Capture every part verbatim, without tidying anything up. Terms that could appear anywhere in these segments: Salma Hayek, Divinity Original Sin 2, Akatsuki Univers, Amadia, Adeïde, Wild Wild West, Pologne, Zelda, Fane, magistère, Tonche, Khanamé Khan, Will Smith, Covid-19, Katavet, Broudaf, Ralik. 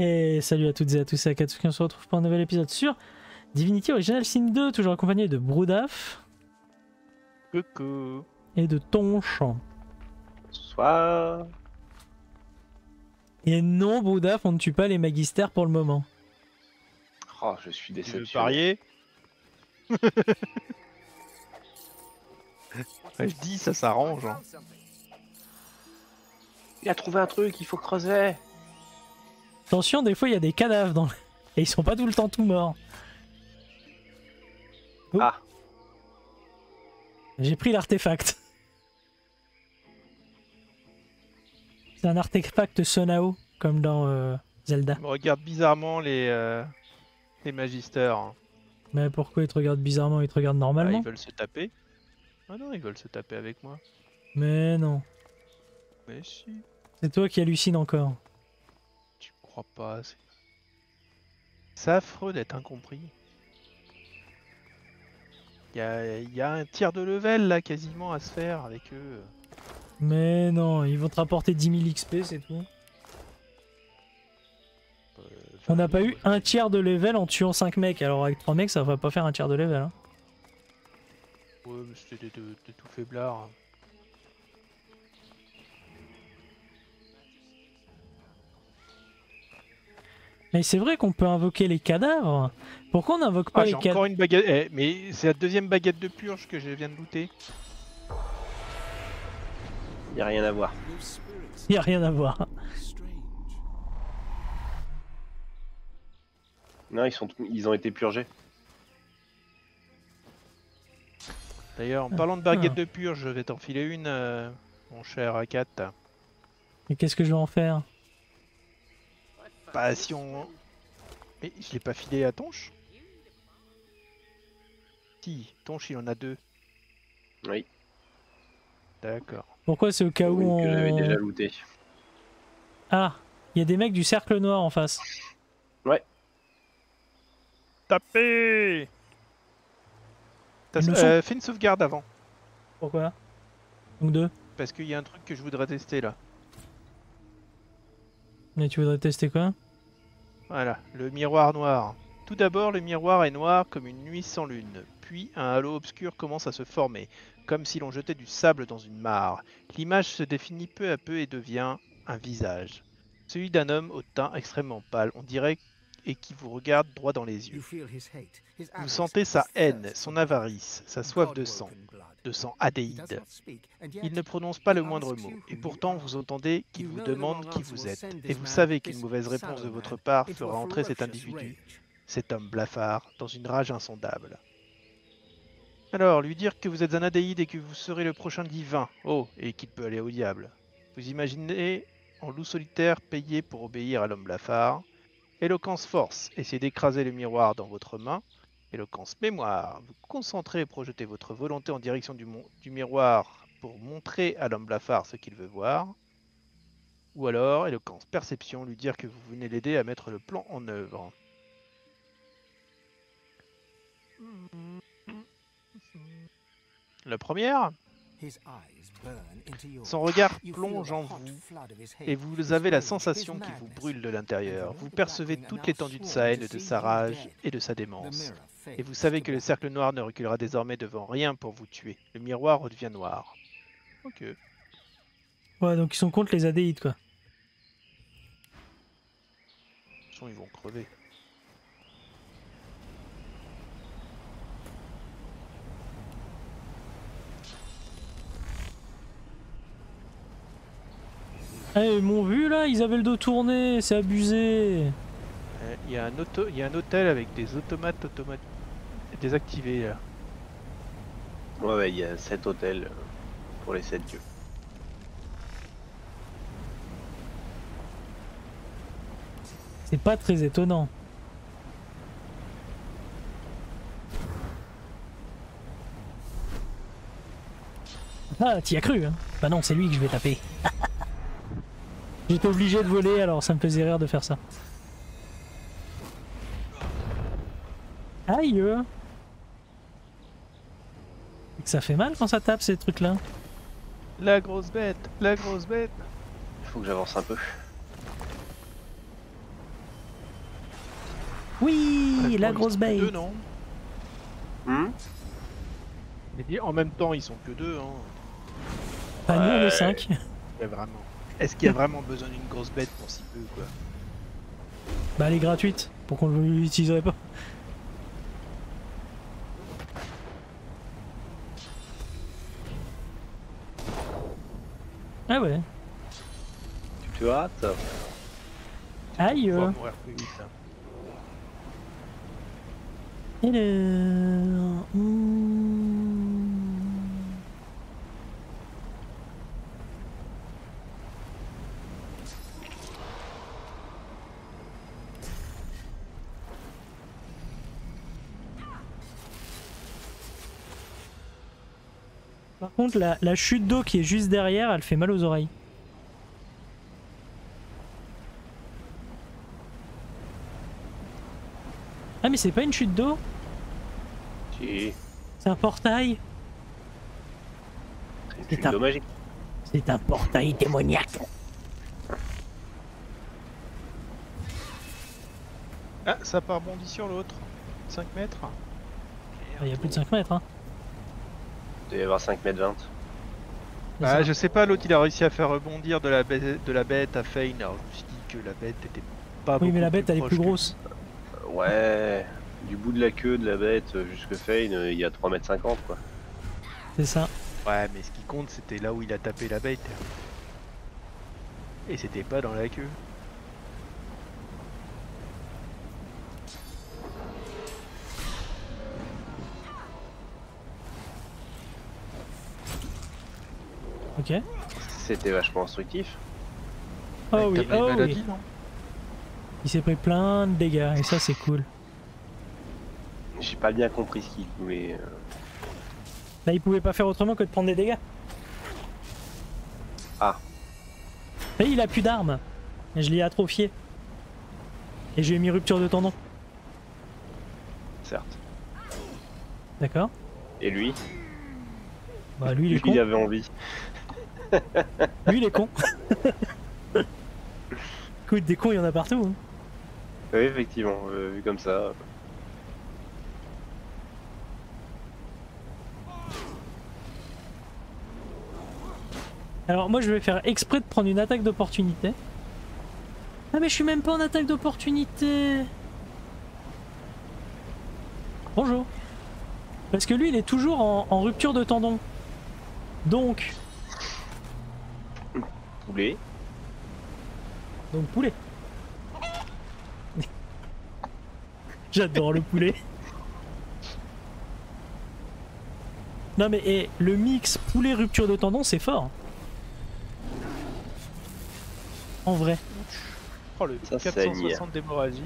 Et salut à toutes et à tous, c'est Akatsuki, on se retrouve pour un nouvel épisode sur Divinity Original Sin deux, toujours accompagné de Broudaf. Coucou. Et de Tonche. Bonsoir. Et non, Broudaf, on ne tue pas les magistères pour le moment. Oh, je suis déception. Tu veux parier? Je dis, ça s'arrange. Hein. Il a trouvé un truc, il faut creuser. Attention, des fois il y a des cadavres dans le... et ils sont pas tout le temps tout morts. Oh. Ah. J'ai pris l'artefact. C'est un artefact Sonao, comme dans euh, Zelda. Il me regarde bizarrement les, euh, les magistères. Mais pourquoi ils te regardent bizarrement? Ils te regardent normalement. Ah, ils veulent se taper. Ah non, ils veulent se taper avec moi. Mais non. Mais si. C'est toi qui hallucine encore. Pas, c'est affreux d'être incompris. Il y a, y a un tiers de level là quasiment à se faire avec eux. Mais non, ils vont te rapporter dix mille X P, c'est tout. Euh, On n'a pas eu un tiers de level en tuant cinq mecs, alors avec trois mecs ça va pas faire un tiers de level. Hein. Ouais, mais c'était de, de, de tout faiblard. Mais c'est vrai qu'on peut invoquer les cadavres. Pourquoi on n'invoque pas ah, les cadavres? J'ai encore une baguette. Eh, mais c'est la deuxième baguette de purge que je viens de looter. Y'a rien à voir. Y'a rien à voir. Non, ils, sont... ils ont été purgés. D'ailleurs, en parlant de baguette ah. de purge, je vais t'enfiler une, euh, mon cher A quatre. Mais qu'est-ce que je vais en faire? Bah si on... Mais je l'ai pas filé à Tonche. Si, Tonche il en a deux. Oui. D'accord. Pourquoi c'est au cas où on... J'avais déjà looté. Ah, il y a des mecs du cercle noir en face. Ouais. Tapez. T'as euh, fait une sauvegarde avant. Pourquoi? Donc deux. Parce qu'il y a un truc que je voudrais tester là. Mais tu voudrais tester quoi? Voilà, le miroir noir. Tout d'abord, le miroir est noir comme une nuit sans lune. Puis, un halo obscur commence à se former, comme si l'on jetait du sable dans une mare. L'image se définit peu à peu et devient un visage. Celui d'un homme au teint extrêmement pâle, on dirait, et qui vous regarde droit dans les yeux. Vous sentez sa haine, son avarice, sa soif de sang, de sang Adeïde. Il ne prononce pas le moindre mot, et pourtant vous entendez qu'il vous demande qui vous êtes, et vous savez qu'une mauvaise réponse de votre part fera entrer cet individu, cet homme blafard, dans une rage insondable. Alors, lui dire que vous êtes un Adeïde et que vous serez le prochain divin, oh, et qu'il peut aller au diable. Vous imaginez en loup solitaire payé pour obéir à l'homme blafard. Éloquence force, essayez d'écraser le miroir dans votre main. Éloquence mémoire, vous concentrez et projetez votre volonté en direction du, du miroir pour montrer à l'homme blafard ce qu'il veut voir. Ou alors, éloquence perception, lui dire que vous venez l'aider à mettre le plan en œuvre. La première ? Son regard plonge en vous, et vous avez la sensation qu'il vous brûle de l'intérieur. Vous percevez toute l'étendue de sa haine, de sa rage et de sa démence. Et vous savez que le cercle noir ne reculera désormais devant rien pour vous tuer. Le miroir redevient noir. Ok. Ouais, donc ils sont contre les Adéides, quoi. De toute façon, ils vont crever. Hey, ils m'ont vu là, ils avaient le dos tourné, c'est abusé. Il y a un auto... il y a un hôtel avec des automates automates désactivés là. Ouais, ouais, il y a sept hôtels pour les sept dieux. C'est pas très étonnant. Ah, t'y as cru hein? Bah non, c'est lui que je vais taper. J'étais obligé de voler, alors ça me faisait rire de faire ça. Aïe! Ça fait mal quand ça tape ces trucs-là. La grosse bête! La grosse bête! Faut que j'avance un peu. Oui, ouais, la grosse bête. Deux, non hum mais en même temps, ils sont que deux. Hein. Pas nous, euh... le cinq. Ouais, vraiment. Est-ce qu'il y a vraiment besoin d'une grosse bête pour si peu, quoi? Bah, elle est gratuite, pour qu'on ne l'utiliserait pas. Ah ouais. Tu te hâtes. Aïe. Et le... Mmh. Par contre, la, la chute d'eau qui est juste derrière, elle fait mal aux oreilles. Ah mais c'est pas une chute d'eau? Si. C'est un portail. C'est un... C'est un portail démoniaque. Ah, ça part bondi sur l'autre. cinq mètres. Il y a plus de cinq mètres, hein. Il doit y avoir cinq mètres vingt. Ah, je sais pas, l'autre il a réussi à faire rebondir de la bête, de la bête à Fane. Alors je me suis dit que la bête était pas... Oui mais la bête elle est plus grosse. Que... Ouais, du bout de la queue de la bête jusque Fane, il y a trois mètres cinquante quoi. C'est ça. Ouais mais ce qui compte c'était là où il a tapé la bête. Et c'était pas dans la queue. Ok. C'était vachement instructif. Oh ouais, oui, oh maladies, oui. Non il s'est pris plein de dégâts et ça c'est cool. J'ai pas bien compris ce qu'il voulait. Là il pouvait pas faire autrement que de prendre des dégâts. Ah. Et il a plus d'armes. Et je l'ai atrophié. Et j'ai mis rupture de tendon. Certes. D'accord. Et lui? Bah lui il est lui, con. Il avait envie. Lui il est con. Écoute, des cons il y en a partout. Hein. Oui effectivement, euh, vu comme ça. Alors moi je vais faire exprès de prendre une attaque d'opportunité. Ah mais je suis même pas en attaque d'opportunité. Bonjour. Parce que lui il est toujours en, en rupture de tendon. Donc... Poulet. Donc poulet. J'adore le poulet. Non mais et, le mix poulet rupture de tendon c'est fort. En vrai. Oh le ça quatre cent soixante d'hémorragie.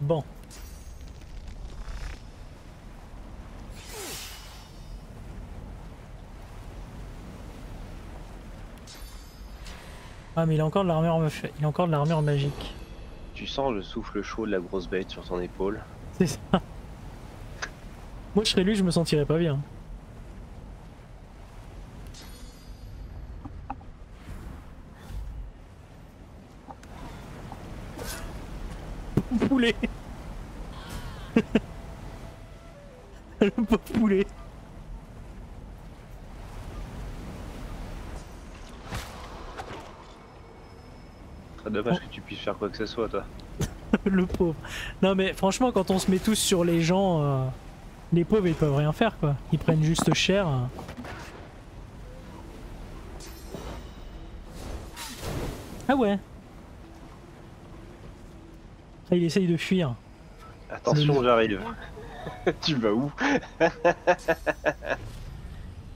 Bon. Ah mais il a encore de l'armure, il a encore de l'armure magique. Tu sens le souffle chaud de la grosse bête sur ton épaule. C'est ça. Moi je serais lui, je me sentirais pas bien. Poulet. Le pauvre poulet. C'est dommage que tu puisses faire quoi que ce soit toi. Le pauvre. Non mais franchement quand on se met tous sur les gens, euh, les pauvres ils peuvent rien faire quoi. Ils prennent juste cher. Euh. Ah ouais. Là, il essaye de fuir. Attention j'arrive. Tu vas où?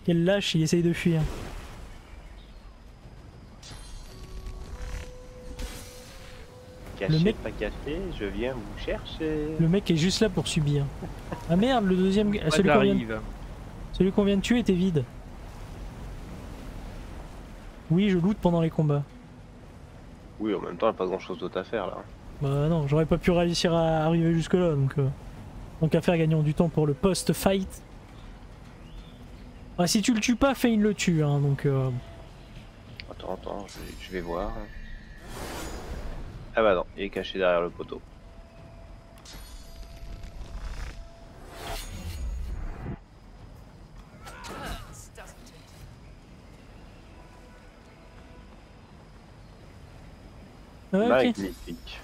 Quel lâche, il essaye de fuir. Caché, le mec... pas caché, je viens vous chercher. Le mec est juste là pour subir. Ah merde, le deuxième... Ouais, celui qu'on vient... Celui qu'on vient de tuer était vide. Oui, je loot pendant les combats. Oui, en même temps, il n'y a pas grand chose d'autre à faire là. Bah non, j'aurais pas pu réussir à arriver jusque là, donc euh, donc à faire gagnant du temps pour le post-fight. Bah si tu le tues pas, Fane le tue, hein, donc... Euh... Attends, attends, je vais, je vais voir. Ah bah non, il est caché derrière le poteau. Okay. Magnifique.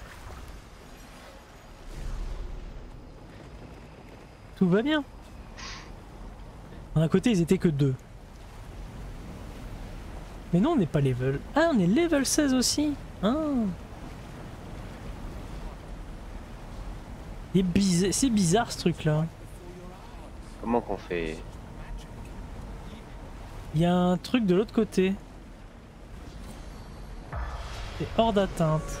Tout va bien. D'un côté, ils étaient que deux. Mais non, on n'est pas level... Ah, on est level seize aussi. Hein, c'est bizarre, c'est bizarre ce truc-là. Comment qu'on fait? Il y a un truc de l'autre côté. C'est hors d'atteinte.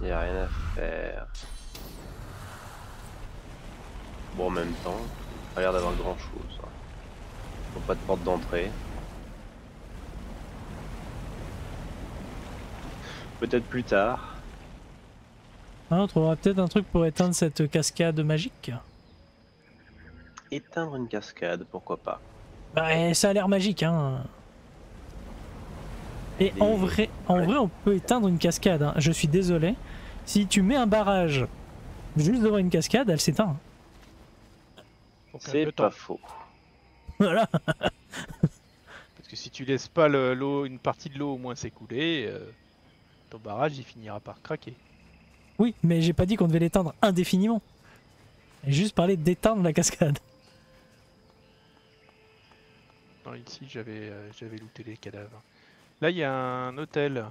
Il n'y a rien à faire. Bon, en même temps, pas l'air d'avoir grand chose. Faut pas de porte d'entrée. Peut-être plus tard. Ah, on trouvera peut-être un truc pour éteindre cette cascade magique. Éteindre une cascade, pourquoi pas. Bah, ça a l'air magique, hein. Et en vrai, en vrai, on peut éteindre une cascade, hein. Je suis désolé. Si tu mets un barrage juste devant une cascade, elle s'éteint. C'est pas faux. Voilà. Parce que si tu laisses pas l'eau, une partie de l'eau au moins s'écouler, euh, ton barrage il finira par craquer. Oui, mais j'ai pas dit qu'on devait l'éteindre indéfiniment. J'ai juste parlé d'éteindre la cascade. Non, ici j'avais euh, j'avais looté les cadavres. Là, il y a un hôtel.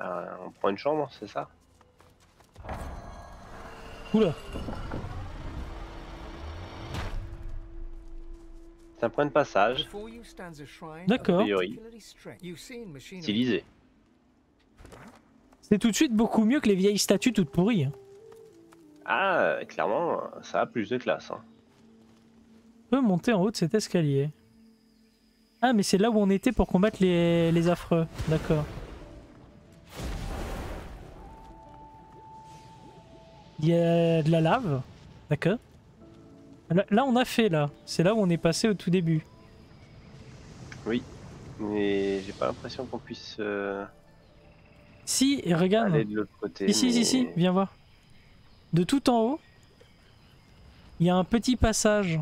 Euh, on prend une chambre, c'est ça? Oula! C'est un point de passage. D'accord. Stylisé. C'est tout de suite beaucoup mieux que les vieilles statues toutes pourries. Ah, clairement, ça a plus de classe. Hein. On peut monter en haut de cet escalier. Ah, mais c'est là où on était pour combattre les, les affreux, d'accord. Il y a de la lave, d'accord. Là, là on a fait là, c'est là où on est passé au tout début. Oui, mais j'ai pas l'impression qu'on puisse... Euh... Si, et regarde, aller de l'autre côté, ici, mais... ici, ici, viens voir. De tout en haut, il y a un petit passage.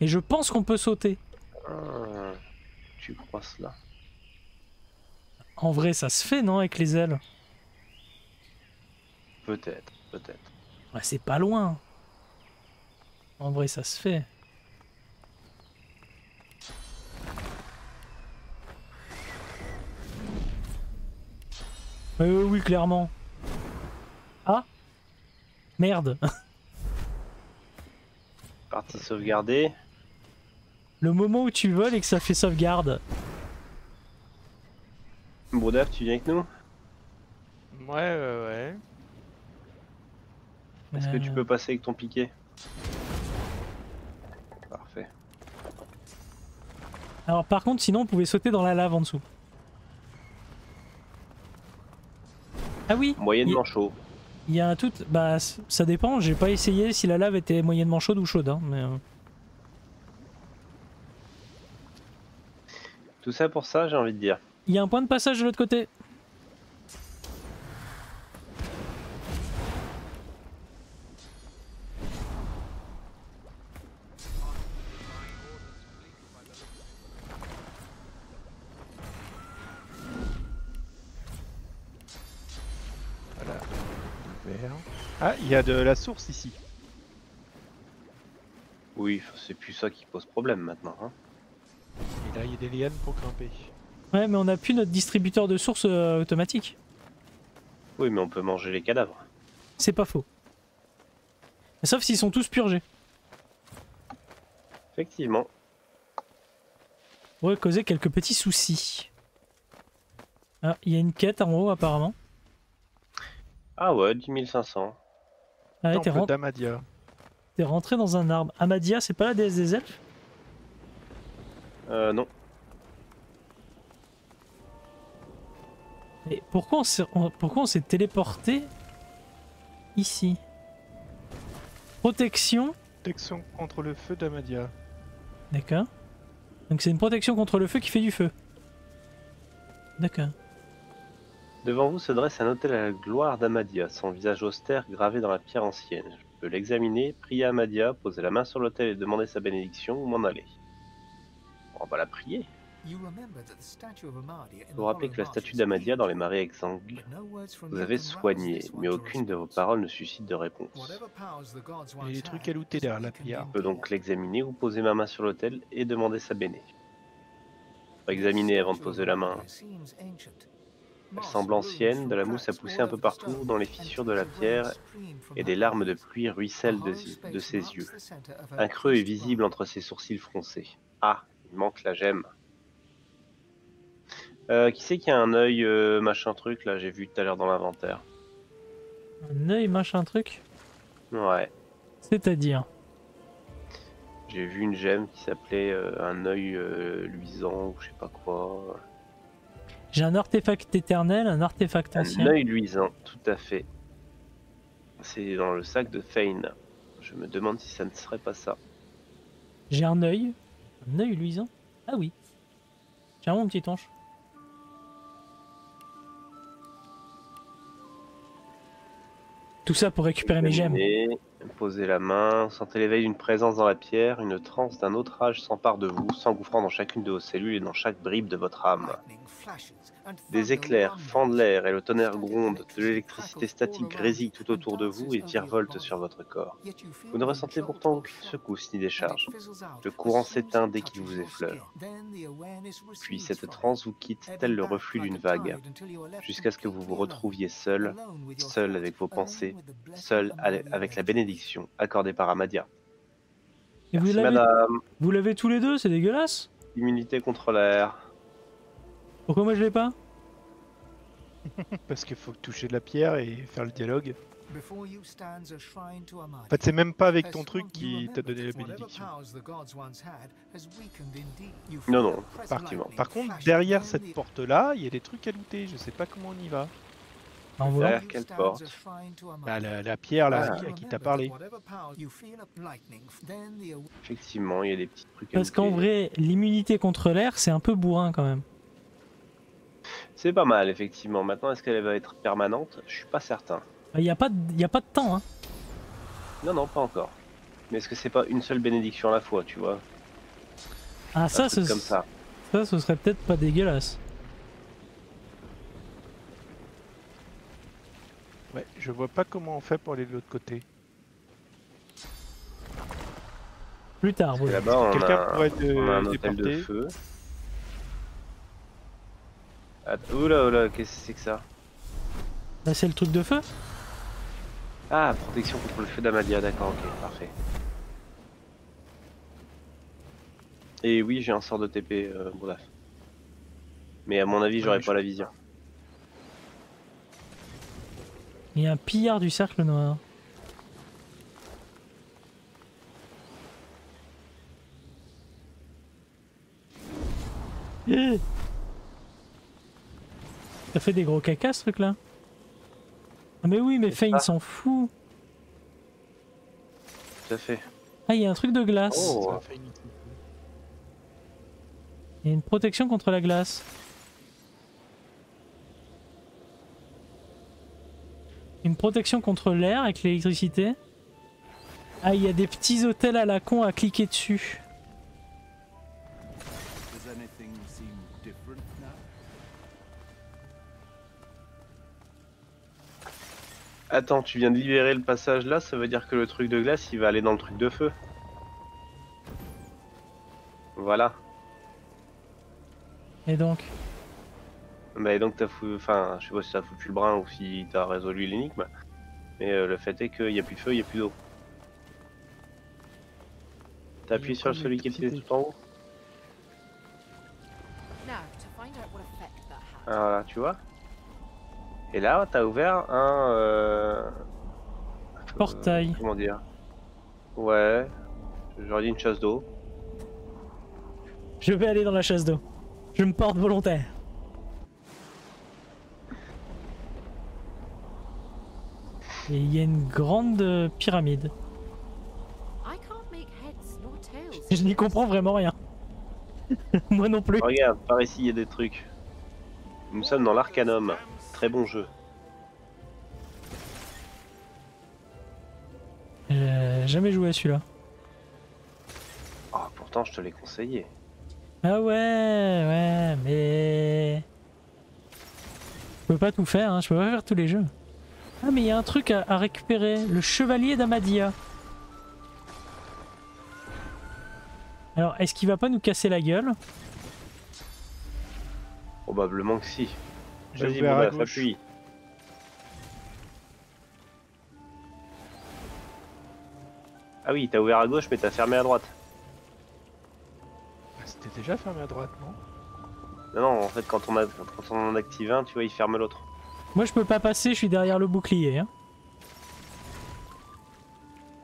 Et je pense qu'on peut sauter. Ah, tu crois cela? En vrai, ça se fait, non, avec les ailes? Peut-être, peut-être. Ouais, c'est pas loin. En vrai, ça se fait. Euh, oui, clairement. Ah, merde. Partie sauvegardée. Le moment où tu voles et que ça fait sauvegarde. Broudaf, tu viens avec nous? Ouais, ouais, ouais. Est-ce euh... que tu peux passer avec ton piquet? Parfait. Alors par contre, sinon on pouvait sauter dans la lave en dessous. Ah oui. Moyennement chaud. Il y a un tout... Bah ça dépend, j'ai pas essayé si la lave était moyennement chaude ou chaude, hein, mais... Euh... Tout ça pour ça, j'ai envie de dire. Il y a un point de passage de l'autre côté. Voilà. Ah, il y a de la source ici. Oui, c'est plus ça qui pose problème maintenant, hein. Là, il y a des lianes pour grimper. Ouais, mais on n'a plus notre distributeur de sources euh, automatique. Oui, mais on peut manger les cadavres. C'est pas faux. Sauf s'ils sont tous purgés. Effectivement. Ouais, causer quelques petits soucis. Ah, il y a une quête en haut apparemment. Ah ouais, dix mille cinq cents. Ah, t'es rentré... d'Amadia. T'es rentré dans un arbre. Amadia, c'est pas la déesse des elfes? Euh, non. Mais pourquoi on s'est téléporté ici? Protection. Protection contre le feu d'Amadia. D'accord. Donc c'est une protection contre le feu qui fait du feu. D'accord. Devant vous se dresse un autel à la gloire d'Amadia, son visage austère gravé dans la pierre ancienne. Je peux l'examiner, prier à Amadia, poser la main sur l'autel et demander sa bénédiction ou m'en aller. On va la prier. Vous rappelez que la statue d'Amadia dans les marais exsangues vous avez soigné, mais aucune de vos paroles ne suscite de réponse. Il y a des trucs à looter derrière la pierre. Je peux donc l'examiner ou poser ma main sur l'autel et demander sa béné. Examiner avant de poser la main. Elle semble ancienne, de la mousse a poussé un peu partout dans les fissures de la pierre et des larmes de pluie ruissellent de, de ses yeux. Un creux est visible entre ses sourcils froncés. Ah, il manque la gemme. Euh, qui c'est qui a un œil euh, machin truc là, j'ai vu tout à l'heure dans l'inventaire. Un œil machin truc? Ouais. C'est-à-dire? J'ai vu une gemme qui s'appelait euh, un œil euh, luisant ou je sais pas quoi. J'ai un artefact éternel, un artefact ancien. Un œil luisant, tout à fait. C'est dans le sac de Fane. Je me demande si ça ne serait pas ça. J'ai un œil. Un œil luisant? Ah oui. Tiens mon petit Tonche. Tout ça pour récupérer mes gemmes. Posez la main, sentez l'éveil d'une présence dans la pierre, une transe d'un autre âge s'empare de vous, s'engouffrant dans chacune de vos cellules et dans chaque bribe de votre âme. Des éclairs fendent l'air et le tonnerre gronde, de l'électricité statique grésille tout autour de vous et virevolte sur votre corps. Vous ne ressentez pourtant aucune secousse ni décharge. Le courant s'éteint dès qu'il vous effleure. Puis cette transe vous quitte tel le reflux d'une vague, jusqu'à ce que vous vous retrouviez seul, seul avec vos pensées, seul avec la bénédiction accordée par Amadia. Et merci madame. Vous l'avez tous les deux, c'est dégueulasse. Immunité contre l'air. Pourquoi moi je l'ai pas? Parce qu'il faut toucher de la pierre et faire le dialogue. En fait, c'est même pas avec ton truc qui t'a donné la bénédiction. Non, non, particulièrement. Par contre, derrière cette porte-là, il y a des trucs à looter, je sais pas comment on y va. Derrière quelle porte? Bah, la, la pierre là, ah, à qui t'as parlé. Effectivement, il y a des petits trucs. Parce qu'en vrai, l'immunité contre l'air, c'est un peu bourrin quand même. C'est pas mal, effectivement. Maintenant, est-ce qu'elle va être permanente? Je suis pas certain. Il n'y a, a pas de temps, hein. Non, non, pas encore. Mais est-ce que c'est pas une seule bénédiction à la fois, tu vois? Ah, ça, ce comme ça. Ça, ce serait peut-être pas dégueulasse. Ouais, je vois pas comment on fait pour aller de l'autre côté. Plus tard, oui. Là-bas, on a, de, on a un hôtel de feu. Attends, oula, oula, qu'est-ce que c'est que ça? Bah, c'est le truc de feu? Ah, protection contre le feu d'Amadia, d'accord, ok, parfait. Et oui, j'ai un sort de T P, euh, Broudaf. Mais à mon avis, j'aurais ouais, pas je... la vision. Il y a un pillard du cercle noir. Yeah. Ça fait des gros caca ce truc là. Ah mais oui mais Fane s'en fout. Tout à fait. Ah il y a un truc de glace. Oh. Il y a une protection contre la glace. Une protection contre l'air avec l'électricité. Ah, il y a des petits hôtels à la con à cliquer dessus. Attends, tu viens de libérer le passage là, ça veut dire que le truc de glace, il va aller dans le truc de feu. Voilà. Et donc ? Bah donc t'as foutu, enfin je sais pas si t'as foutu le brin ou si t'as résolu l'énigme, mais euh, le fait est qu'il n'y a plus de feu, il n'y a plus d'eau. T'appuies sur celui qui était tout en haut. Alors là tu vois. Et là t'as ouvert un... Euh... Portail. Euh, comment dire? Ouais, j'aurais dit une chasse d'eau. Je vais aller dans la chasse d'eau. Je me porte volontaire. Et il y a une grande pyramide. Je n'y comprends vraiment rien. Moi non plus. Regarde, par ici il y a des trucs. Nous sommes dans l'Arcanum. Très bon jeu. J'ai jamais joué à celui-là. Oh, pourtant je te l'ai conseillé. Ah ouais, ouais, mais... Je peux pas tout faire, hein. Je peux pas faire tous les jeux. Ah mais il y a un truc à, à récupérer, le chevalier d'Amadia. Alors, est-ce qu'il va pas nous casser la gueule? Probablement que si. Vas-y, mon gars, appuie. Ah oui, t'as ouvert à gauche, mais t'as fermé à droite. Bah, c'était déjà fermé à droite, non? Non, non, en fait, quand on, a, quand on en active un, tu vois, il ferme l'autre. Moi, je peux pas passer, je suis derrière le bouclier. Hein.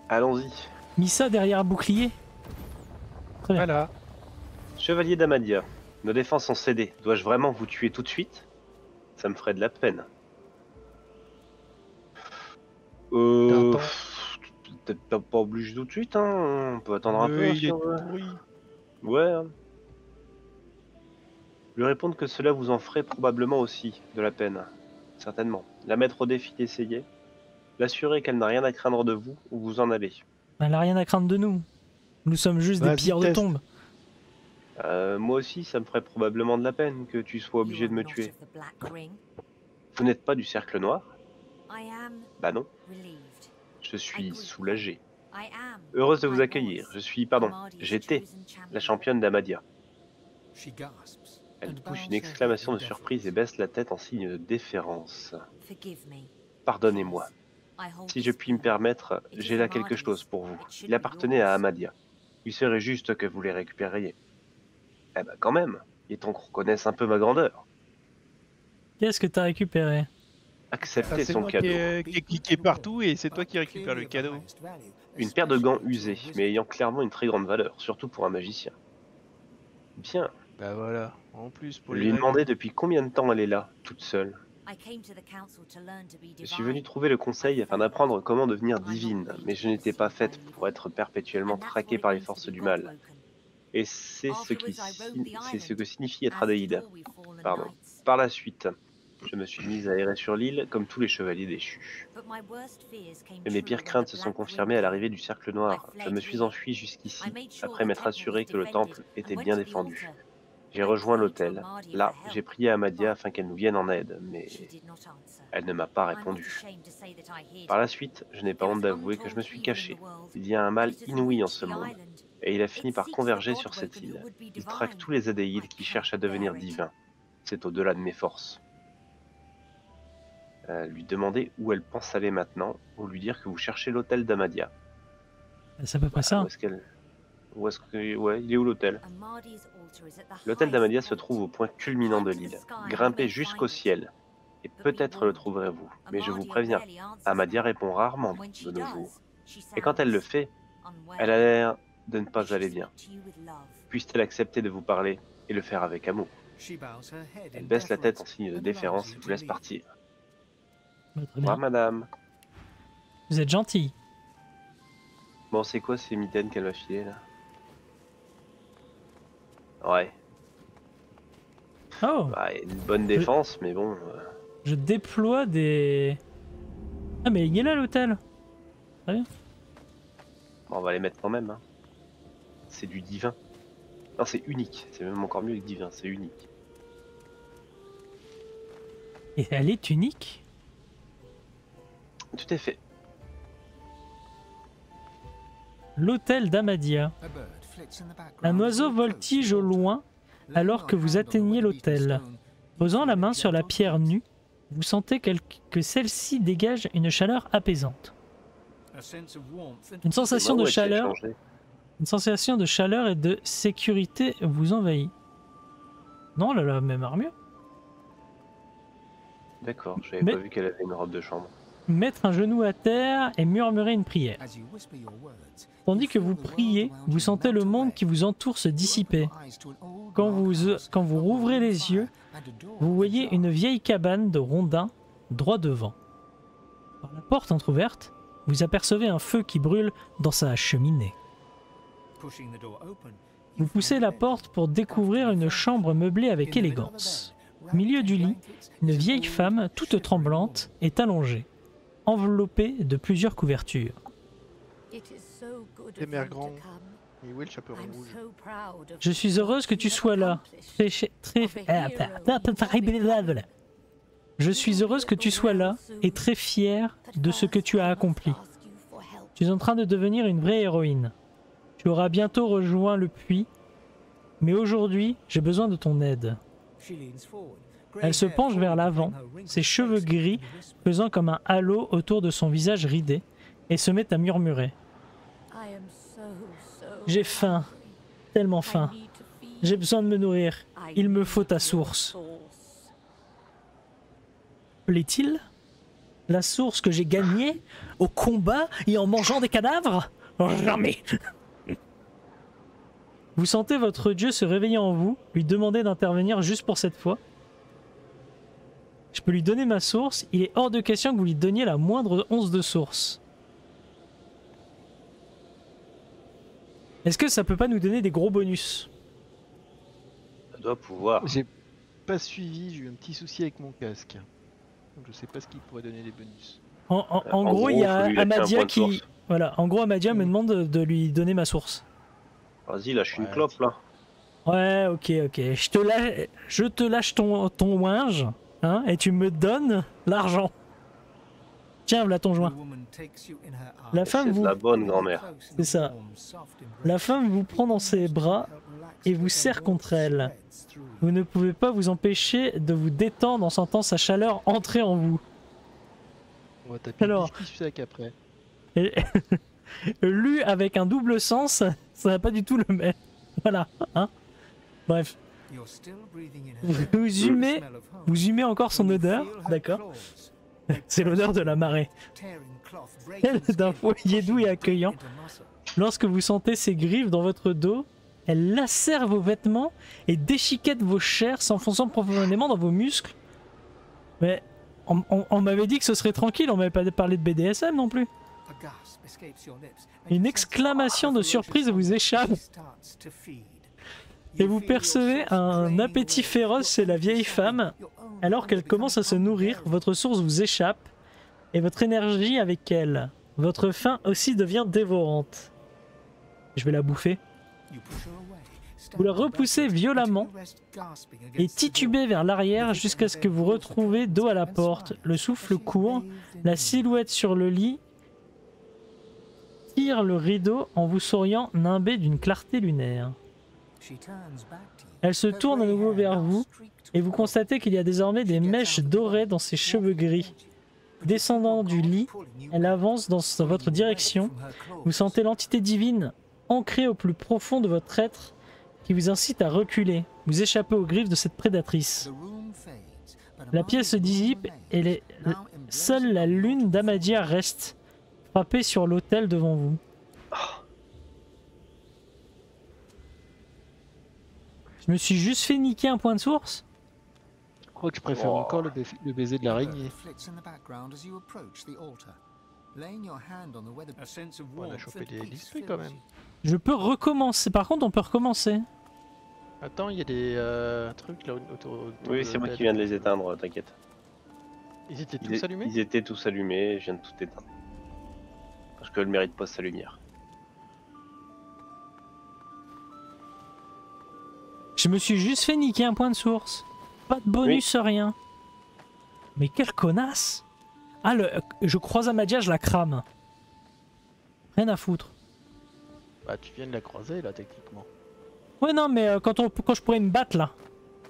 Allons-y. Mis ça derrière bouclier. Très bien. Voilà. Chevalier d'Amadia. Nos défenses sont cédées. Dois-je vraiment vous tuer tout de suite? Ça me ferait de la peine. Euh... Peut-être pas obligé tout de suite, hein. On peut attendre un peu. Il est pourri. Ouais. Lui répondre que cela vous en ferait probablement aussi de la peine. Certainement. La mettre au défi d'essayer. L'assurer qu'elle n'a rien à craindre de vous ou vous en allez. Elle n'a rien à craindre de nous. Nous sommes juste des pilleurs de tombes. Euh, moi aussi, ça me ferait probablement de la peine que tu sois obligé de me tuer. Vous n'êtes pas du cercle noir? Bah non. Je suis soulagée. Heureuse de vous accueillir. Je suis, pardon, j'étais la championne d'Amadia. Elle pousse une exclamation de surprise et baisse la tête en signe de déférence. Pardonnez-moi. Si je puis me permettre, j'ai là quelque chose pour vous. Il appartenait à Amadia. Il serait juste que vous les récupériez. Eh ben quand même, il est temps qu'on reconnaisse un peu ma grandeur. Qu'est-ce que t'as récupéré? Accepter son cadeau. C'est toi qui cliqué partout et c'est toi qui récupère le cadeau. Une paire de gants usés, mais ayant clairement une très grande valeur, surtout pour un magicien. Bien. Bah voilà, en plus pour lui demander depuis combien de temps elle est là, toute seule. Je suis venue trouver le conseil afin d'apprendre comment devenir divine, mais je n'étais pas faite pour être perpétuellement traquée par les forces du mal. Et c'est ce, ce que signifie être Adeïde. Pardon. Par la suite, je me suis mise à errer sur l'île comme tous les chevaliers déchus. Mais mes pires craintes se sont confirmées à l'arrivée du cercle noir. Je me suis enfuie jusqu'ici, après m'être assuré que le temple était bien défendu. J'ai rejoint l'hôtel. Là, j'ai prié Amadia afin qu'elle nous vienne en aide, mais elle ne m'a pas répondu. Par la suite, je n'ai pas honte d'avouer que je me suis caché. Il y a un mal inouï en ce monde. Et il a fini par converger sur cette île. Il traque tous les Adéides qui cherchent à devenir divins. C'est au-delà de mes forces. Euh, lui demander où elle pense aller maintenant, ou lui dire que vous cherchez l'hôtel d'Amadia. C'est à peu près ça. Où est-ce qu'elle... Où est-ce que... Ouais, il est où l'hôtel? L'hôtel d'Amadia se trouve au point culminant de l'île. Grimpez jusqu'au ciel. Et peut-être le trouverez-vous. Mais je vous préviens, Amadia répond rarement de nos jours. Et quand elle le fait, elle a l'air... de ne pas aller bien. Puisse-t-elle accepter de vous parler et le faire avec amour? Elle baisse la tête en signe de déférence et vous laisse partir. Moi, madame. Vous êtes gentille. Bon, c'est quoi ces mitaines qu'elle m'a filées là? Ouais. Oh. Bah, une bonne défense, je... mais bon. Euh... Je déploie des. Ah, mais il est là l'hôtel. Très bien. Bon, on va les mettre quand même. Hein. C'est du divin. Non, c'est unique. C'est même encore mieux que divin. C'est unique. Et elle est unique? Tout à fait. L'hôtel d'Amadia. Un oiseau voltige au loin alors que vous atteignez l'hôtel. Posant la main sur la pierre nue, vous sentez que celle-ci dégage une chaleur apaisante. Une sensation de chaleur... Une sensation de chaleur et de sécurité vous envahit. Non, elle a la même armure. D'accord, j'avais pas vu qu'elle avait une robe de chambre. Mettre un genou à terre et murmurer une prière. Tandis que vous priez, vous sentez le monde qui vous entoure se dissiper. Quand vous, quand vous rouvrez les yeux, vous voyez une vieille cabane de rondins droit devant. Par la porte entrouverte, vous apercevez un feu qui brûle dans sa cheminée. Vous poussez la porte pour découvrir une chambre meublée avec élégance. Au milieu du lit, une vieille femme, toute tremblante, est allongée, enveloppée de plusieurs couvertures. Je suis heureuse que tu sois là. Je suis heureuse que tu sois là et très fière de ce que tu as accompli. Tu es en train de devenir une vraie héroïne. Tu auras bientôt rejoint le puits, mais aujourd'hui, j'ai besoin de ton aide. Elle se penche vers l'avant, ses cheveux gris pesant comme un halo autour de son visage ridé, et se met à murmurer. J'ai faim, tellement faim. J'ai besoin de me nourrir. Il me faut ta source. Plaît-il? La source que j'ai gagnée au combat et en mangeant des cadavres? Jamais. Vous sentez votre dieu se réveiller en vous, lui demander d'intervenir juste pour cette fois. Je peux lui donner ma source, il est hors de question que vous lui donniez la moindre once de source. Est-ce que ça peut pas nous donner des gros bonus? Ça doit pouvoir. J'ai pas suivi, j'ai eu un petit souci avec mon casque. Donc je sais pas ce qui pourrait donner des bonus. En, en, en, en gros, gros, il y a Amadia qui... Voilà, en gros, Amadia mmh. me demande de, de lui donner ma source. Vas-y, lâche ouais, une clope là. Ouais, ok, ok. Je te lâche, je te lâche ton, ton ouinge, hein, et tu me donnes l'argent. Tiens, voilà ton joint. La femme vous... la bonne grand-mère. C'est ça. La femme vous prend dans ses bras et vous serre contre elle. Vous ne pouvez pas vous empêcher de vous détendre en sentant sa chaleur entrer en vous. On va taper Alors, le sac après. Et... lu avec un double sens, ça n'a pas du tout le même. Voilà. Hein, bref. Vous humez, vous humez encore son odeur, d'accord. C'est l'odeur de la marée. Elle est d'un foyer doux et accueillant. Lorsque vous sentez ses griffes dans votre dos, elle lacère vos vêtements et déchiquette vos chairs, s'enfonçant profondément dans vos muscles. Mais on, on, on m'avait dit que ce serait tranquille, on m'avait pas parlé de B D S M non plus. Une exclamation de surprise vous échappe et vous percevez un appétit féroce chez la vieille femme. Alors qu'elle commence à se nourrir, votre source vous échappe et votre énergie avec elle. Votre faim aussi devient dévorante. Je vais la bouffer. Vous la repoussez violemment et titubez vers l'arrière jusqu'à ce que vous retrouviez dos à la porte. Le souffle court, la silhouette sur le lit tire le rideau en vous souriant nimbé d'une clarté lunaire. Elle se tourne à nouveau vers vous et vous constatez qu'il y a désormais des mèches dorées dans ses cheveux gris. Descendant du lit, elle avance dans votre direction. Vous sentez l'entité divine ancrée au plus profond de votre être qui vous incite à reculer, vous échappez aux griffes de cette prédatrice. La pièce se dissipe et les... seule la lune d'Amadia reste, frappée sur l'autel devant vous. Je me suis juste fait niquer un point de source. Je crois que je préfère oh. encore le, ba le baiser de l'araignée. On a chopé des disques quand même. Je peux recommencer. Par contre, on peut recommencer. Attends, il y a des euh, trucs là autour. autour oui, c'est moi qui viens de les éteindre. T'inquiète. Ils étaient tous ils allumés. Ils étaient tous allumés. Je viens de tout éteindre. Parce que le mérite pas sa lumière. Je me suis juste fait niquer un point de source. Pas de bonus, oui. rien. Mais quelle connasse! Ah, le, je croise Amadia, je la crame. Rien à foutre. Bah, tu viens de la croiser là, techniquement. Ouais, non, mais euh, quand, on, quand je pourrais me battre là,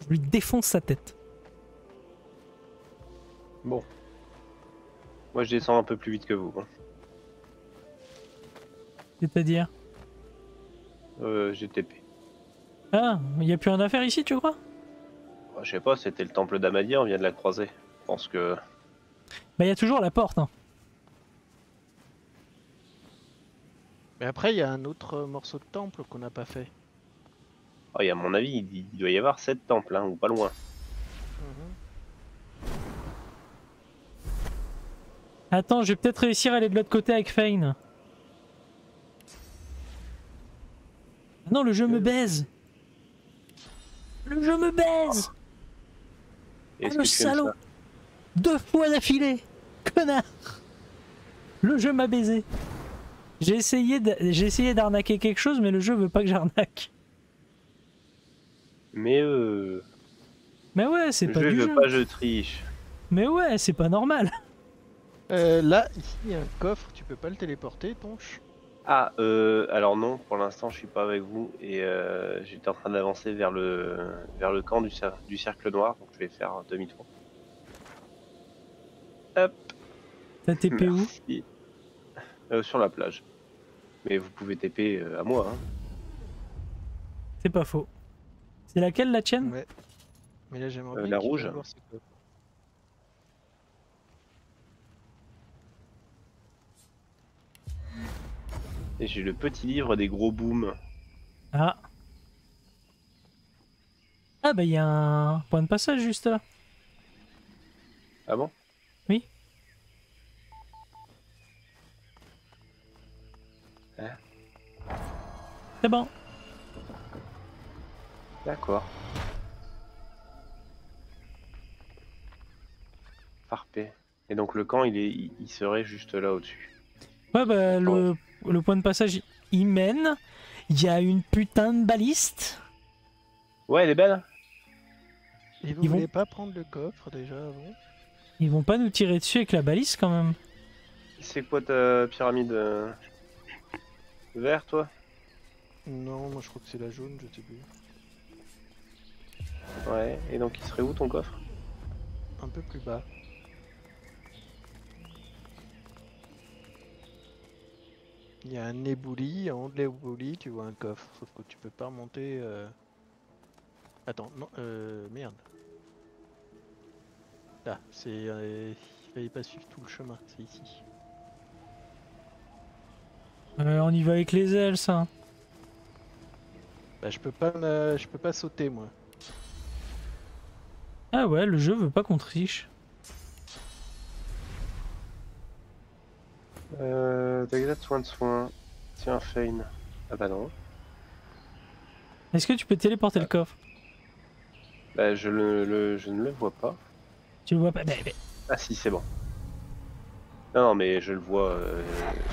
je lui défonce sa tête. Bon. Moi, je descends un peu plus vite que vous. Hein. C'est-à-dire? Euh, G T P. Ah, il n'y a plus rien à faire ici, tu crois? Bah, je sais pas, c'était le temple d'Amadia, on vient de la croiser. Je pense que... Bah, il y a toujours la porte. Hein. Mais après, il y a un autre morceau de temple qu'on n'a pas fait. Ah, et à mon avis, il, il doit y avoir sept temples, hein, ou pas loin. Mmh. Attends, je vais peut-être réussir à aller de l'autre côté avec Fane. Non, le jeu euh... me baise. Le jeu me baise. Ah le salaud! Deux fois d'affilée! Connard! Le jeu m'a baisé. J'ai essayé d'arnaquer quelque chose, mais le jeu veut pas que j'arnaque. Mais euh... Mais ouais, c'est pas du jeu. Je veux pas, je triche. Mais ouais, c'est pas normal. Euh, là, ici, il y a un coffre, tu peux pas le téléporter, Tonche? Ah, euh, alors non, pour l'instant, je suis pas avec vous, et euh, j'étais en train d'avancer vers le, vers le camp du, cer du cercle noir, donc je vais faire demi-tour. Hop. T'as T P où? euh, Sur la plage. Mais vous pouvez T P à moi, hein. C'est pas faux. C'est laquelle, la tienne? Ouais. Mais là, j'aimerais euh, la rouge. Et j'ai le petit livre des gros booms. Ah. Ah bah il y a un point de passage juste là. Ah bon? Oui. Hein? C'est bon. D'accord. Parfait. Et donc le camp il, est, il serait juste là au-dessus. Ouais bah le, le point de passage il mène, il y a une putain de baliste. Ouais elle est belle. Et vous ils voulez vont... pas prendre le coffre déjà avant? Ils vont pas nous tirer dessus avec la baliste quand même. C'est quoi ta pyramide euh... vert toi? Non moi je crois que c'est la jaune, je sais plus. Ouais et donc il serait où ton coffre? Un peu plus bas. Il y a un éboulis, en haut de l'éboulis tu vois un coffre, sauf que tu peux pas remonter... Euh... Attends, non, euh, merde. Là, c'est... Euh, il fallait pas suivre tout le chemin, c'est ici. Euh, on y va avec les ailes ça. Bah je peux pas, euh, je peux pas sauter moi. Ah ouais, le jeu veut pas qu'on triche. Euh... T'as soin de soin. Tiens, Fane. Ah bah non. Est-ce que tu peux téléporter ah. le coffre? Bah je, le, le, je ne le vois pas. Tu le vois pas? Bah, bah. Ah si, c'est bon. Non, non, mais je le vois... Euh,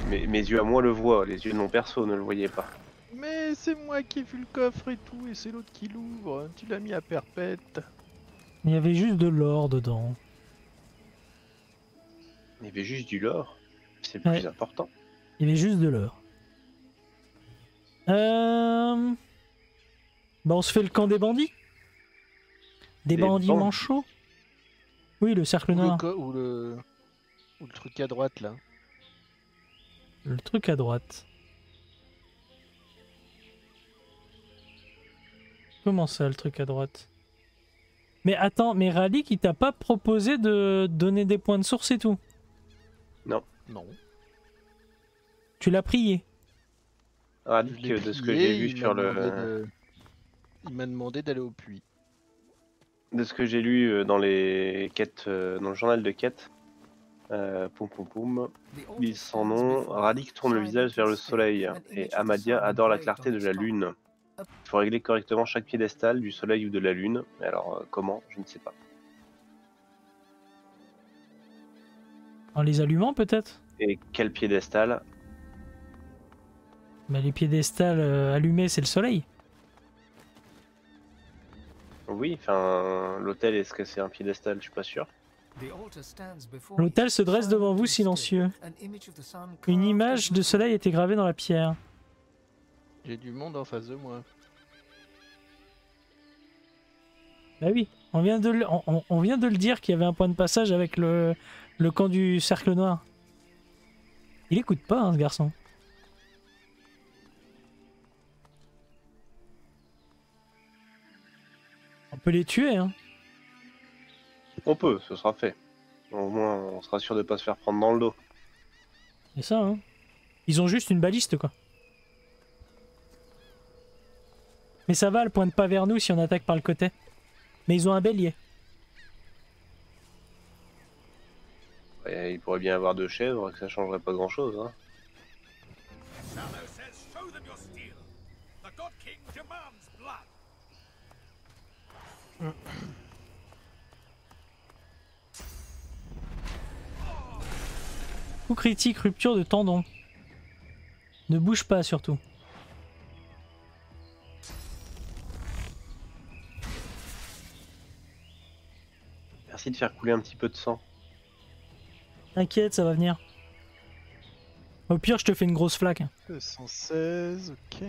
mes, mes yeux à moi le voient, les yeux de mon perso ne le voyaient pas. Mais c'est moi qui ai vu le coffre et tout, et c'est l'autre qui l'ouvre. Tu l'as mis à perpète. Il y avait juste de l'or dedans. Il y avait juste du l'or? C'est le ouais. plus important. Il est juste de l'heure. Euh... Bah on se fait le camp des bandits. Des, des bandits band manchots. Oui, le cercle noir. Ou, ou, le... ou le truc à droite, là. Le truc à droite. Comment ça, le truc à droite? Mais attends, mais Ralik, il t'a pas proposé de donner des points de source et tout? Non. Non. Tu l'as prié? Ah, de ce que j'ai lu sur le... De... Il m'a demandé d'aller au puits. De ce que j'ai lu dans les quêtes, dans le journal de quêtes, euh, poum poum poum, ils s'en nom, Ralik tourne le visage vers le soleil, et Amadia adore la clarté de la lune. Il faut régler correctement chaque piédestal, du soleil ou de la lune, mais alors comment, je ne sais pas. En les allumant peut-être? Et quel piédestal? Bah les piédestals euh, allumés c'est le soleil. Oui, enfin l'hôtel est-ce que c'est un piédestal? Je suis pas sûr. L'hôtel se dresse devant vous silencieux. Une image de soleil était gravée dans la pierre. J'ai du monde en face de moi. Bah oui, on vient de le, on, on, on vient de le dire qu'il y avait un point de passage avec le... Le camp du cercle noir. Il écoute pas hein, ce garçon. On peut les tuer hein. On peut, ce sera fait. Au moins on sera sûr de pas se faire prendre dans le dos. C'est ça hein. Ils ont juste une baliste quoi. Mais ça va, elle pointe pas vers nous si on attaque par le côté. Mais ils ont un bélier. Et il pourrait bien avoir deux chèvres, que ça changerait pas grand chose. Hein. Coup critique, rupture de tendon. Ne bouge pas surtout. Merci de faire couler un petit peu de sang. T'inquiète, ça va venir. Au pire, je te fais une grosse flaque. deux cent seize, ok.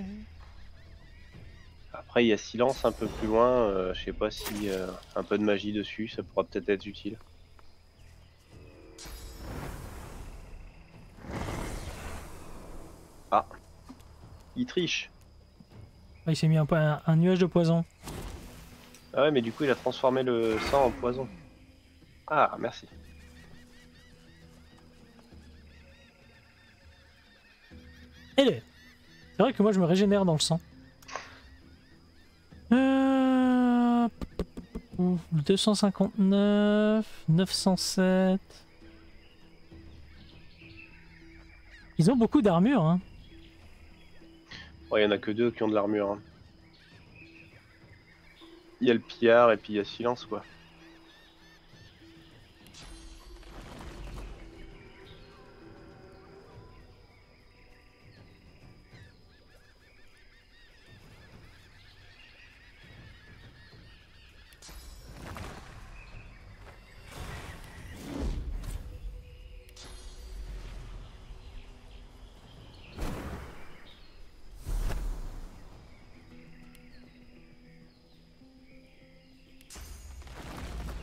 Après, il y a silence un peu plus loin. Euh, je sais pas si euh, un peu de magie dessus, ça pourra peut-être être utile. Ah, il triche. Ah, il s'est mis un, un, un nuage de poison. Ah ouais, mais du coup, il a transformé le sang en poison. Ah, merci. C'est vrai que moi je me régénère dans le sang. Euh... deux cent cinquante-neuf, neuf cent sept. Ils ont beaucoup d'armure. Hein. Ouais, il n'y en a que deux qui ont de l'armure. Hein. Il y a le pillard et puis il y a silence quoi.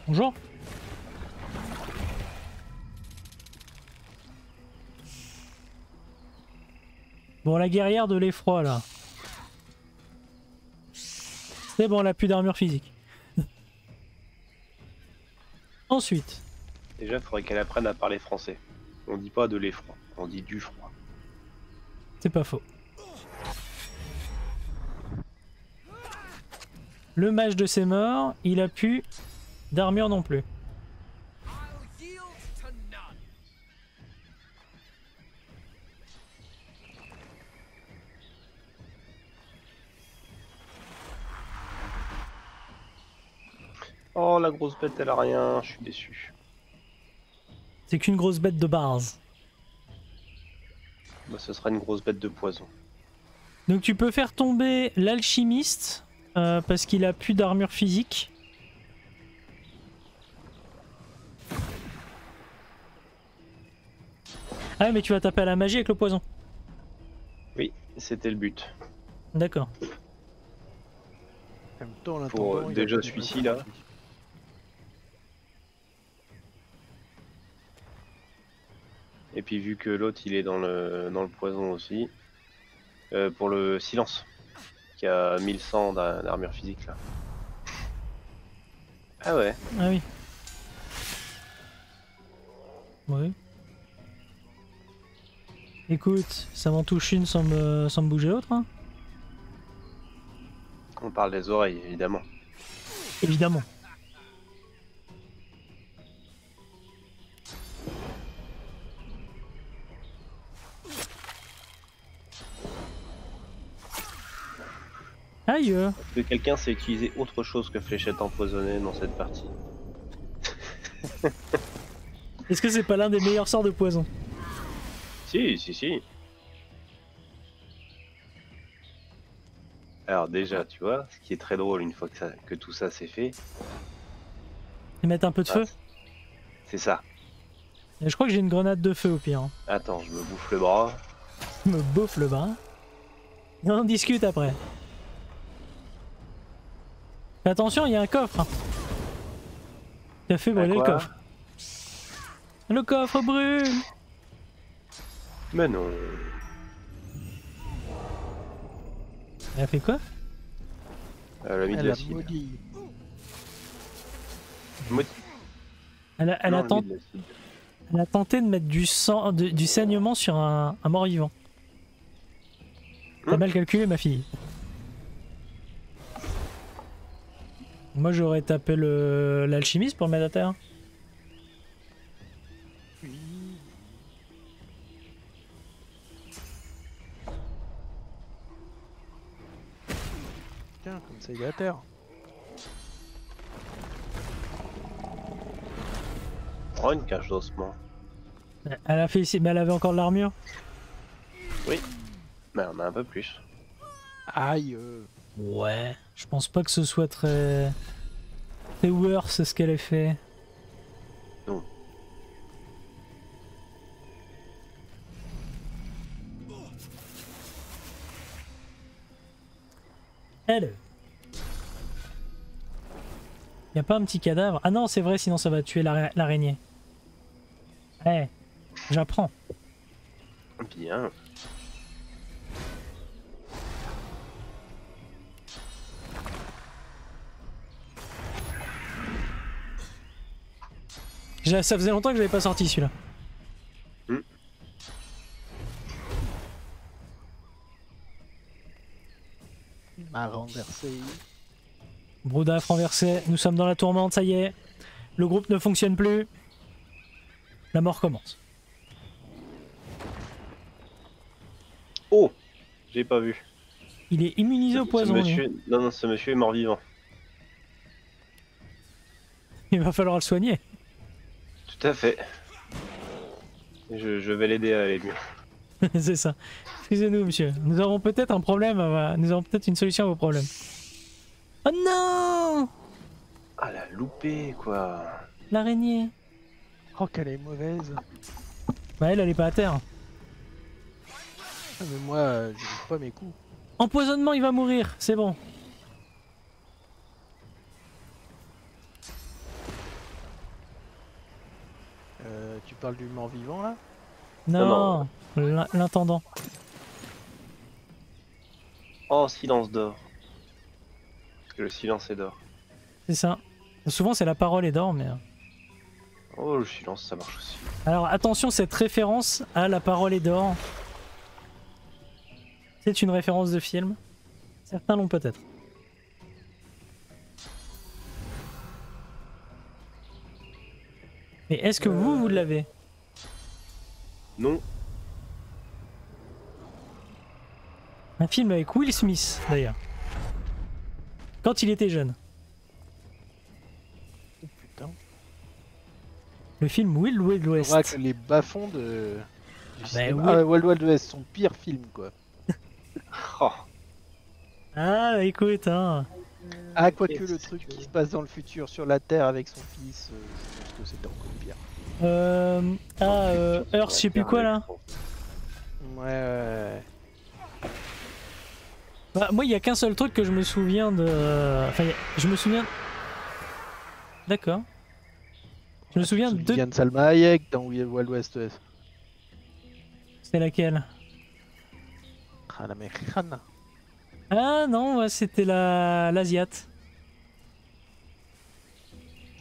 Bonjour. Bon, la guerrière de l'effroi là. C'est bon, elle a plus d'armure physique. Ensuite. Déjà, il faudrait qu'elle apprenne à parler français. On dit pas de l'effroi, on dit du froid. C'est pas faux. Le mage de ses morts, il a pu... d'armure non plus. Oh la grosse bête elle a rien, je suis déçu. C'est qu'une grosse bête de bars. Bah, ce sera une grosse bête de poison. Donc tu peux faire tomber l'alchimiste euh, parce qu'il a plus d'armure physique. Ah mais tu vas taper à la magie avec le poison. Oui, c'était le but. D'accord. Pour euh, déjà celui-ci là. Et puis vu que l'autre il est dans le dans le poison aussi. Euh, pour le silence. Qui a mille cent d'armure physique là. Ah ouais. Ah oui. Oui. Écoute, ça m'en touche une sans me, sans me bouger l'autre. Hein. On parle des oreilles, évidemment. Évidemment. Aïe. Est-ce que quelqu'un sait utiliser autre chose que fléchette empoisonnée dans cette partie? Est-ce que c'est pas l'un des meilleurs sorts de poison? Si, si, si. Alors déjà, tu vois, ce qui est très drôle une fois que, ça, que tout ça c'est fait... Et mettre un peu de ah, feu. C'est ça. Et je crois que j'ai une grenade de feu au pire. Hein. Attends, je me bouffe le bras. Je me bouffe le bras. Et on en discute après. Mais attention, il y a un coffre. T'as fait brûler le coffre. Le coffre brûle. Mais non. Elle a fait quoi? Elle a mis de l'acide. Maudit. Maudit. Elle a, elle non, a tent... elle a tenté de mettre du sang, de, du saignement sur un, un mort-vivant. T'as hmm. mal calculé ma fille. Moi j'aurais tapé le l'alchimiste pour le mettre à terre. Comme ça il est à terre. Prends une cage d'ossement. Elle a fait ici, mais elle avait encore de l'armure. Oui, mais on a un peu plus. Aïe. Ouais, je pense pas que ce soit très... très worse ce qu'elle a fait. Non. Elle. Y'a pas un petit cadavre? Ah non, c'est vrai, sinon ça va tuer l'araignée. Eh, hey, j'apprends. Bien. Ça faisait longtemps que je l'avais pas sorti celui-là. Mm. M'a renversé. Broudaf renversé, nous sommes dans la tourmente, ça y est. Le groupe ne fonctionne plus. La mort commence. Oh, j'ai pas vu. Il est immunisé au poison. Monsieur... Non, non, ce monsieur est mort vivant. Il va falloir le soigner. Tout à fait. Je, je vais l'aider à aller mieux. C'est ça. Excusez-nous, monsieur. Nous avons peut-être un problème. À... Nous avons peut-être une solution à vos problèmes. Oh non! Ah, la loupée, quoi. L'araignée. Oh, qu'elle est mauvaise. Bah, elle, elle est pas à terre. Ah, mais moi, euh, je joue pas mes coups. Empoisonnement, il va mourir. C'est bon. Euh, tu parles du mort-vivant là? Non, oh, non. L'intendant. Oh, silence d'or. Parce que le silence est d'or. C'est ça. Souvent, c'est la parole est d'or, mais. Oh, le silence, ça marche aussi. Alors attention, cette référence à la parole est d'or. C'est une référence de film. Certains l'ont peut-être. Mais est-ce que euh... vous, vous l'avez? Non. Un film avec Will Smith, d'ailleurs. Quand il était jeune. Oh putain. Le film Wild Wild West. Je crois que les bas-fonds de... Ah bah, Wild... Ah, Wild Wild West, son pire film, quoi. Oh. Ah, écoute, hein. Ah, quoique le truc qui se passe dans le futur sur la Terre avec son fils, euh, je pense que c'était encore pire. Euh. Ah, euh. Earth, je sais plus quoi là. Ouais, ouais. Bah, moi, il n'y a qu'un seul truc que je me souviens de. Enfin, je me souviens. D'accord. Je me souviens de. Il y a Salma Hayek dans Wild West. C'est laquelle? Khanamé Khan. Ah non, ouais, c'était la l'asiate.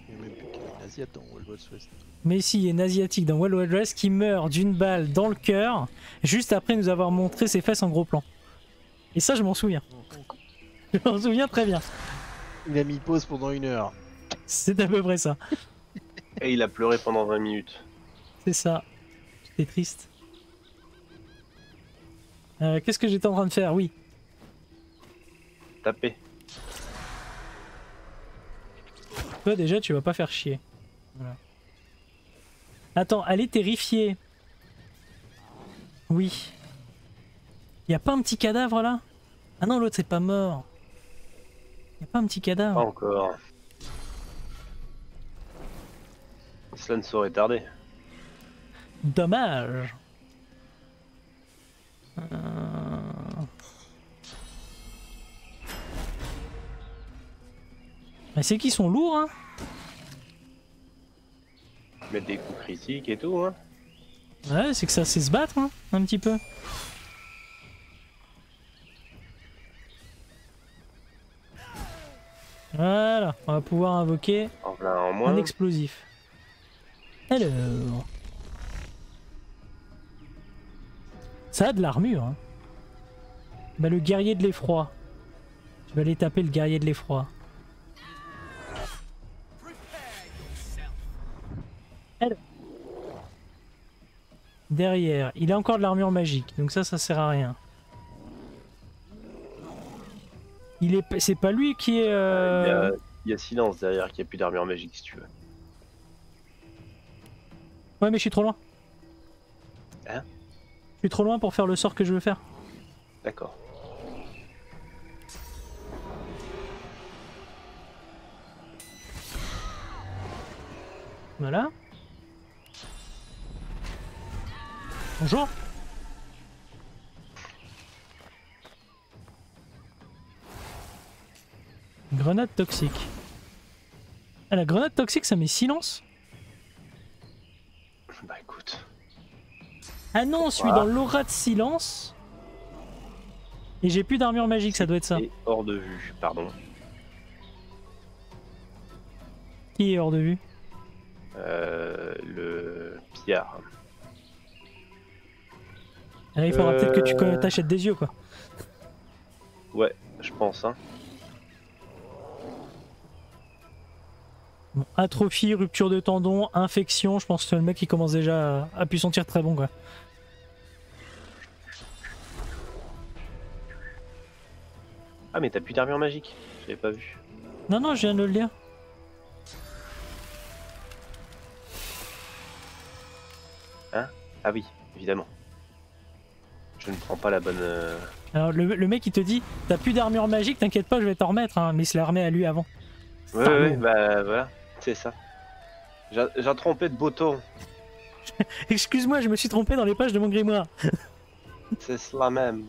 Il y a même plus qu'une asiate dans Wild Wild West. Mais si, il y a une asiatique dans Wild Wild West qui meurt d'une balle dans le cœur juste après nous avoir montré ses fesses en gros plan. Et ça, je m'en souviens. Je m'en souviens très bien. Il a mis pause pendant une heure. C'est à peu près ça. Et il a pleuré pendant vingt minutes. C'est ça. C'était triste. Euh, Qu'est-ce que j'étais en train de faire? Oui. Taper. Toi déjà tu vas pas faire chier. Voilà. Attends, elle est terrifiée. Oui. Y'a pas un petit cadavre là? Ah non, l'autre c'est pas mort. Y'a pas un petit cadavre? Pas encore. Cela ne saurait tarder. Dommage. Euh... Mais c'est qu'ils sont lourds, hein. Mettre des coups critiques et tout, hein. Ouais, c'est que ça sait se battre, hein, un petit peu. Voilà, on va pouvoir invoquer en plein, en moins. Un explosif. Alors... Ça a de l'armure, hein. Bah le guerrier de l'effroi. Tu vas aller taper le guerrier de l'effroi. Derrière, il a encore de l'armure magique, donc ça, ça sert à rien. Il est, c'est pas lui qui est. Euh... Euh, il, y a, il y a silence derrière, qui a plus d'armure magique si tu veux. Ouais, mais je suis trop loin. Hein? Je suis trop loin pour faire le sort que je veux faire. D'accord. Voilà. Bonjour. Grenade toxique. Ah, la grenade toxique, ça met silence? Bah écoute. Ah non, je suis dans l'aura de silence. Et j'ai plus d'armure magique, ça doit être ça. Et hors de vue, pardon. Qui est hors de vue? Euh, le pillard. Là, il faudra euh... peut-être que tu t'achètes des yeux, quoi. Ouais, je pense, hein. Bon, atrophie, rupture de tendon, infection, je pense que le mec il commence déjà à, à pu sentir très bon, quoi. Ah mais t'as plus d'armure magique, je l'avais pas vu. Non non, je viens de le lire. Hein? Ah oui, évidemment. Je ne prends pas la bonne... Euh... Alors le, le mec il te dit, t'as plus d'armure magique, t'inquiète pas, je vais t'en remettre, hein, mais il se la remet à lui avant. Ouais, ouais, ouais, bah voilà, c'est ça. J'ai trompé de Boto. Excuse-moi, je me suis trompé dans les pages de mon grimoire. C'est cela même.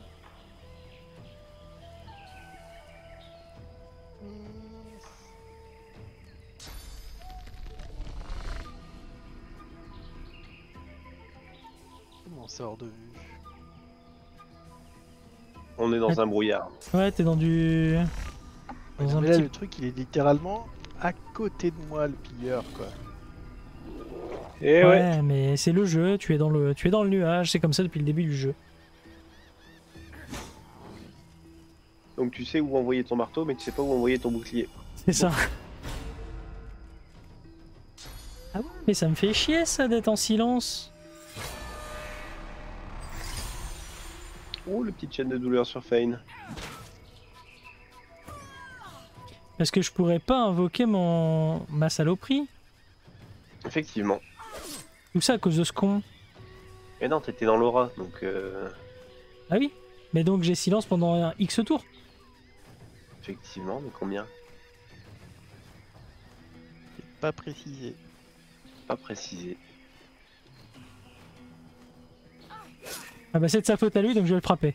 On sort de vue. On est dans ouais. un brouillard. Ouais, t'es dans du... Dans mais là, petit... le truc, il est littéralement à côté de moi, le pilleur, quoi. Et ouais, ouais. mais c'est le jeu, tu es dans le, tu es dans le nuage, c'est comme ça depuis le début du jeu. Donc tu sais où envoyer ton marteau, mais tu sais pas où envoyer ton bouclier. C'est ça. Ah ouais, mais ça me fait chier, ça, d'être en silence. Oh, le petit chaîne de douleur sur Fane. Parce que je pourrais pas invoquer mon... ma saloperie. Effectivement. Tout ça à cause de ce con. Mais non, t'étais dans l'aura, donc... Euh... Ah oui. Mais donc j'ai silence pendant un X tour. Effectivement, mais combien? Pas précisé. Pas précisé. Ah bah c'est de sa faute à lui, donc je vais le frapper.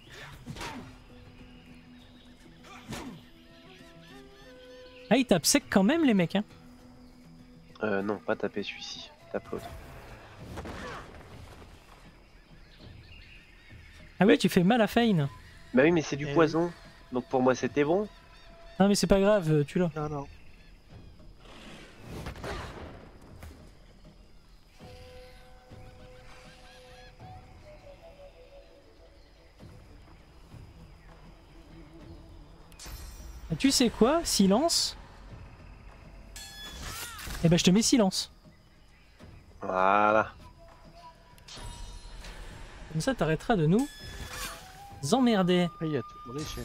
Ah, il tape sec quand même, les mecs, hein? Euh, non, pas taper celui-ci, tape l'autre. Ah oui, tu fais mal à Fane. Bah oui, mais c'est du Et poison, oui. donc pour moi c'était bon. Non, mais c'est pas grave, tu l'as. Non, non. Tu sais quoi? Silence? Eh ben je te mets silence. Voilà. Comme ça t'arrêteras de nous emmerder. Il y a tout pour les chaînes.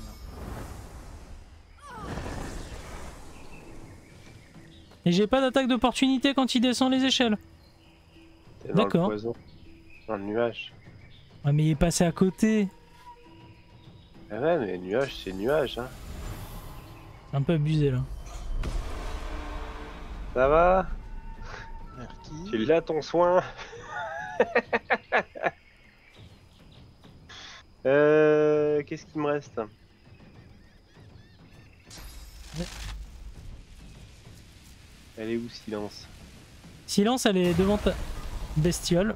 Et j'ai pas d'attaque d'opportunité quand il descend les échelles. D'accord. Dans le nuage. Ouais mais il est passé à côté. Ah ouais mais nuage c'est nuage hein. Un peu abusé là. Ça va? Merci. J'ai là ton soin. euh, Qu'est-ce qu'il me reste? ouais. Elle est où silence? Silence elle est devant ta bestiole.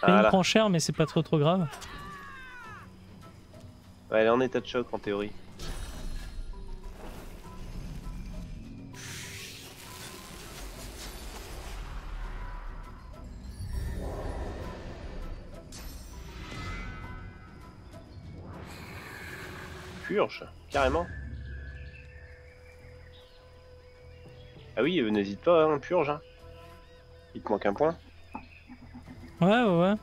Ah elle prend cher mais c'est pas trop trop grave. Ouais, elle est en état de choc en théorie. Purge, carrément. Ah oui, euh, n'hésite pas, hein, purge. Hein. Il te manque un point. Ouais, ouais, ouais.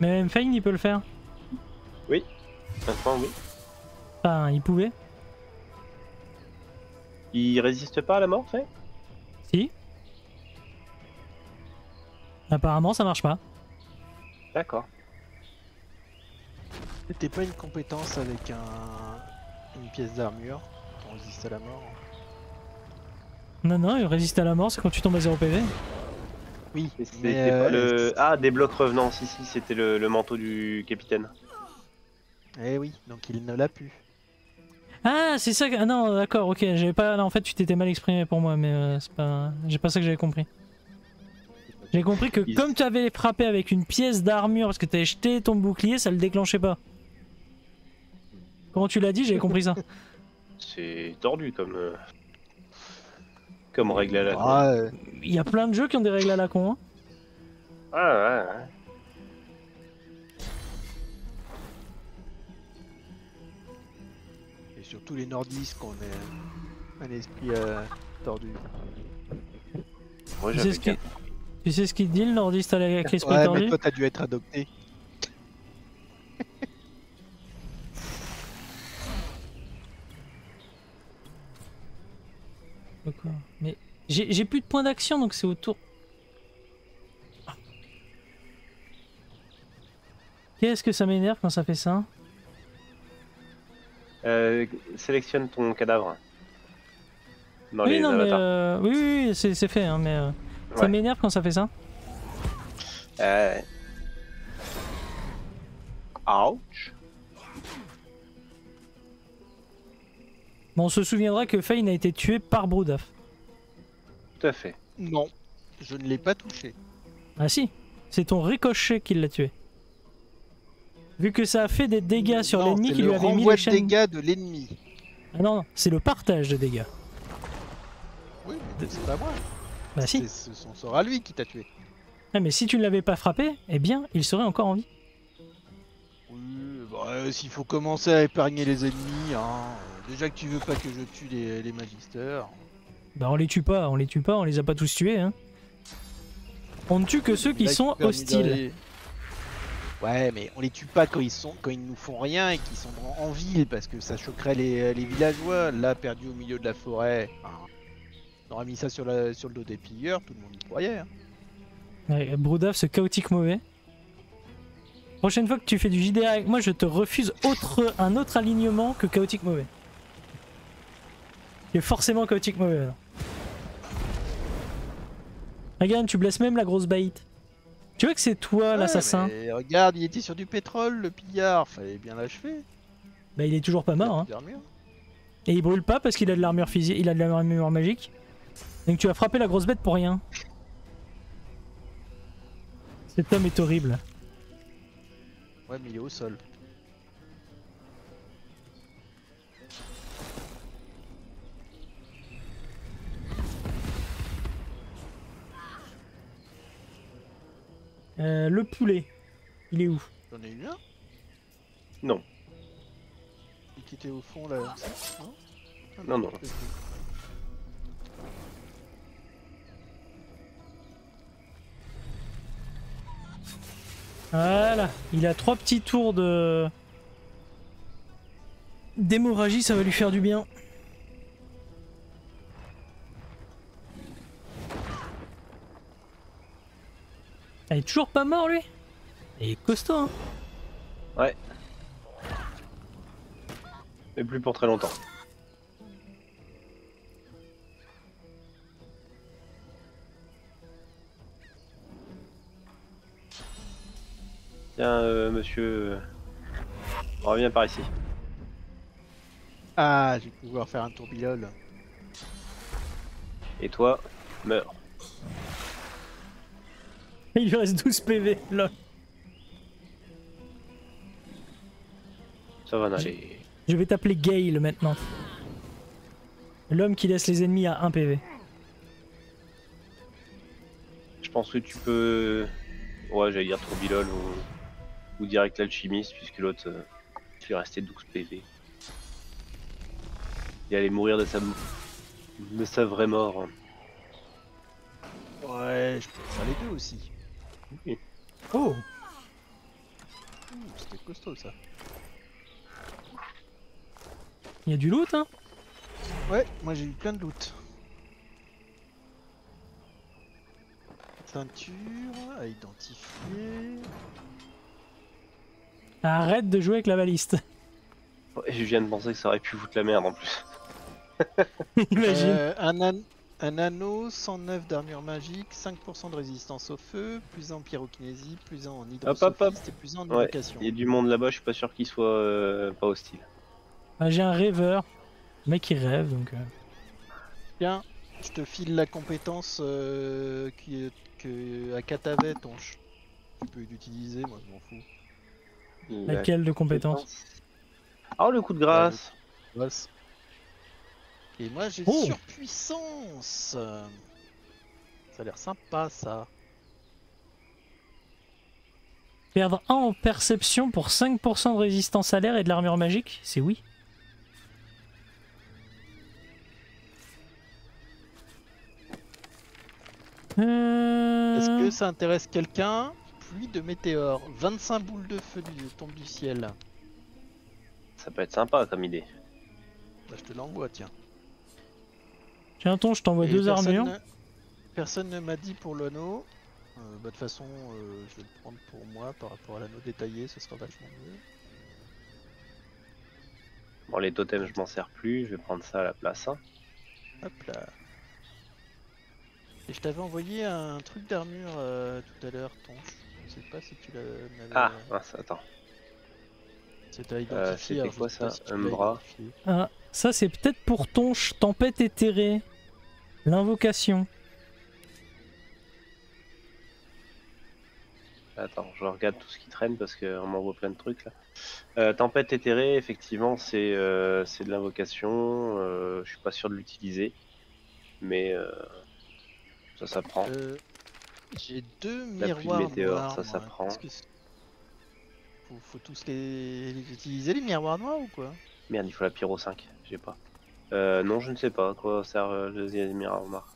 Mais même Fane, il peut le faire. Oui, maintenant, oui. Enfin, il pouvait. Il résiste pas à la mort, fait? Si. Apparemment, ça marche pas. D'accord. C'était pas une compétence avec un... une pièce d'armure qui résiste à la mort. Non, non, il résiste à la mort, c'est quand tu tombes à zéro P V. Oui, mais c'était euh... pas le... Ah, des blocs revenants, si, si, c'était le, le manteau du capitaine. Eh oui, donc il ne l'a plus. Ah, c'est ça que... Ah non, d'accord, ok, j'avais pas... Non, en fait, tu t'étais mal exprimé pour moi, mais euh, c'est pas... J'ai pas ça que j'avais compris. J'ai compris que il... comme tu avais frappé avec une pièce d'armure parce que tu avais jeté ton bouclier, ça le déclenchait pas. Quand tu l'as dit, j'avais compris ça. C'est tordu comme... Comme règle à la ah, con. Il y a plein de jeux qui ont des règles à la con. Hein. Ah ouais, ouais. Et surtout les nordistes qu'on est un esprit euh, tordu. Moi j'avais ce qui... Tu sais ce qu'il dit le nordiste avec l'esprit ouais, tordu. Mais toi t'as dû être adopté. D'accord. Mais j'ai plus de points d'action donc c'est au tour. Qu'est-ce que ça m'énerve quand ça fait ça? euh, Sélectionne ton cadavre. Dans oui, les non, mais euh... oui, oui, oui c'est fait, hein, mais euh... ça ouais. m'énerve quand ça fait ça. Euh... Ouch. Bon, on se souviendra que Fane a été tué par Broudaf. Tout à fait. Non, je ne l'ai pas touché. Ah si, c'est ton ricochet qui l'a tué. Vu que ça a fait des dégâts sur l'ennemi qui lui avait mis les chaînes... dégâts de l'ennemi. Ah non, c'est le partage de dégâts. Oui, mais c'est pas moi. Bah si. Ce sera lui qui t'a tué. Ah mais si tu ne l'avais pas frappé, eh bien, il serait encore en vie. Oui, bah s'il faut commencer à épargner les ennemis, hein... Déjà que tu veux pas que je tue les, les magisters. Bah on les tue pas, on les tue pas, on les a pas tous tués hein. On ne tue que ceux qui sont hostiles. Ouais mais on les tue pas quand ils sont, quand ils nous font rien et qu'ils sont en, en ville parce que ça choquerait les, les villageois, là perdu au milieu de la forêt. On aurait mis ça sur, la, sur le dos des pilleurs, tout le monde y croyait. Hein. Ouais, Broudaf ce chaotique mauvais. Prochaine fois que tu fais du J D R avec moi je te refuse autre, un autre alignement que chaotique mauvais. Il est forcément chaotique mauvais alors. Regarde, tu blesses même la grosse baïte. Tu vois que c'est toi ouais, l'assassin. Regarde, il était sur du pétrole le pillard, fallait bien l'achever. Bah il est toujours pas mort hein. Et il brûle pas parce qu'il a de l'armure physique, il a de l'armure magique. Donc tu as frappé la grosse bête pour rien. Cet homme est horrible. Ouais mais il est au sol. Euh, le poulet, il est où? J'en ai eu un? Non. Il qui était au fond là? Non, ah, non, non. non. Voilà, il a trois petits tours de... d'hémorragie, ça va lui faire du bien. Il est toujours pas mort lui. Il est costaud hein. Ouais. Mais plus pour très longtemps. Tiens euh, monsieur... Reviens par ici. Ah, je vais pouvoir faire un tourbillole. Et toi, meurs. Il lui reste douze P V, là. Ça va aller. Je vais t'appeler Gale maintenant. L'homme qui laisse les ennemis à un P V. Je pense que tu peux... Ouais, j'allais dire Tourbillol ou... ou direct l'alchimiste, puisque l'autre, euh, il lui restait douze P V. Il allait mourir de sa, de sa vraie mort. Ouais, je peux faire les deux aussi. Okay. Oh, c'était costaud ça. Il y a du loot hein? Ouais, moi j'ai eu plein de loot. Ceinture à identifier. Arrête de jouer avec la valise. Je viens de penser que ça aurait pu foutre la merde en plus. Imagine. Euh, un, an un anneau, cent neuf d'armure magique, cinq pour cent de résistance au feu, plus un en pyrokinésie, plus un en hydrosophiste et plus un en éducation. Il y a du monde là-bas, je suis pas sûr qu'il soit euh, pas hostile. Ah, j'ai un rêveur, le mec il rêve donc... Euh... Tiens, je te file la compétence euh, qui, que à Katavet, on... tu peux l'utiliser, moi je m'en fous. La Laquelle de compétence? Oh, le coup de grâce. Ouais, et moi j'ai oh. surpuissance. Ça a l'air sympa ça. Perdre un en perception pour cinq pour cent de résistance à l'air et de l'armure magique, c'est oui. Euh... Est-ce que ça intéresse quelqu'un? Pluie de météores, vingt-cinq boules de feu du... tombent du ciel. Ça peut être sympa comme idée. Bah, je te l'envoie, tiens. Tiens, ton, je t'envoie deux armures. Ne... Personne ne m'a dit pour l'anneau. Euh, bah, de toute façon, euh, je vais le prendre pour moi par rapport à l'anneau détaillé, ce sera vachement mieux. Bon, les totems, je m'en sers plus, je vais prendre ça à la place. Hein. Hop là. Et je t'avais envoyé un truc d'armure euh, tout à l'heure, Tonche. Je sais pas si tu l'avais. Ah, mince, attends. C'était à identifier. Euh, C'était quoi ça? Un bras. Ah, ça c'est peut-être pour Tonche, tempête éthérée. L'invocation. Attends, je regarde tout ce qui traîne parce qu'on m'envoie plein de trucs là. Euh, tempête éthérée, effectivement, c'est euh, de l'invocation. Euh, je suis pas sûr de l'utiliser. Mais euh, ça s'apprend. Euh, J'ai deux miroirs. La pluie de météores, ça s'apprend. Faut, faut tous les... les utiliser les miroirs noirs ou quoi? Merde, il faut la pyro cinq, j'ai pas. Euh, non, je ne sais pas à quoi sert euh, le deuxième miroir noir.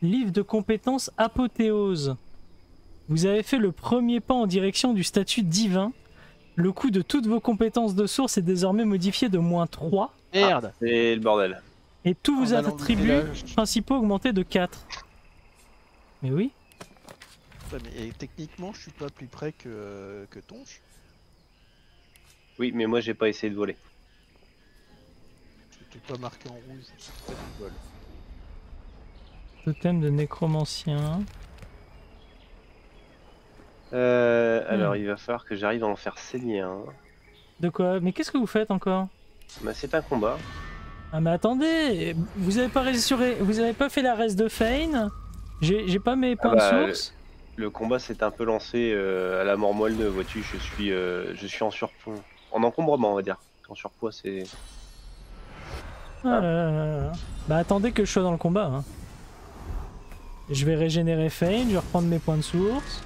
Livre de compétences apothéose. Vous avez fait le premier pas en direction du statut divin. Le coût de toutes vos compétences de source est désormais modifié de moins trois. Merde, ah, c'est le bordel. Et tous vos attributs là, je... principaux augmentés de quatre. Mais oui. Ouais, mais, et techniquement, je suis pas plus près que, euh, que Tonche. Oui, mais moi j'ai pas essayé de voler. J'étais pas marqué en rouge, c'est pas du vol. Totem de nécromancien. Euh, hmm. Alors il va falloir que j'arrive à en faire saigner un. Hein. De quoi? Mais qu'est-ce que vous faites encore? Bah, c'est un combat. Ah, mais attendez! Vous avez pas résuré... vous avez pas fait la reste de Fane? J'ai pas mes points ah bah, de source. Le... Le combat s'est un peu lancé euh, à la mort moelle, vois-tu, je suis euh, je suis en surpoids. En encombrement, on va dire. En surpoids, c'est... Ah, ah. Là, là, là. Bah attendez que je sois dans le combat. Hein. Je vais régénérer Fane, je vais reprendre mes points de source.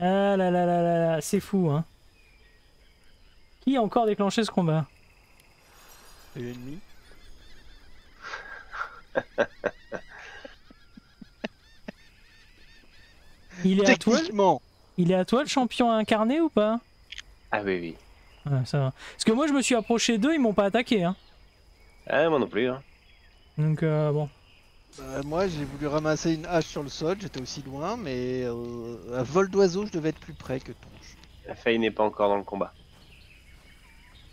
Ah là là là là là, c'est fou, hein. Qui a encore déclenché ce combat? L'ennemi. Il est à toi. Il est à toi le champion à incarner ou pas? Ah oui oui. Ouais, ça va. Parce que moi je me suis approché d'eux, ils m'ont pas attaqué. Hein. Ah moi non plus. Hein. Donc euh, bon. Euh, moi j'ai voulu ramasser une hache sur le sol, j'étais aussi loin, mais euh, à vol d'oiseau je devais être plus près que Tonche. Faye n'est pas encore dans le combat.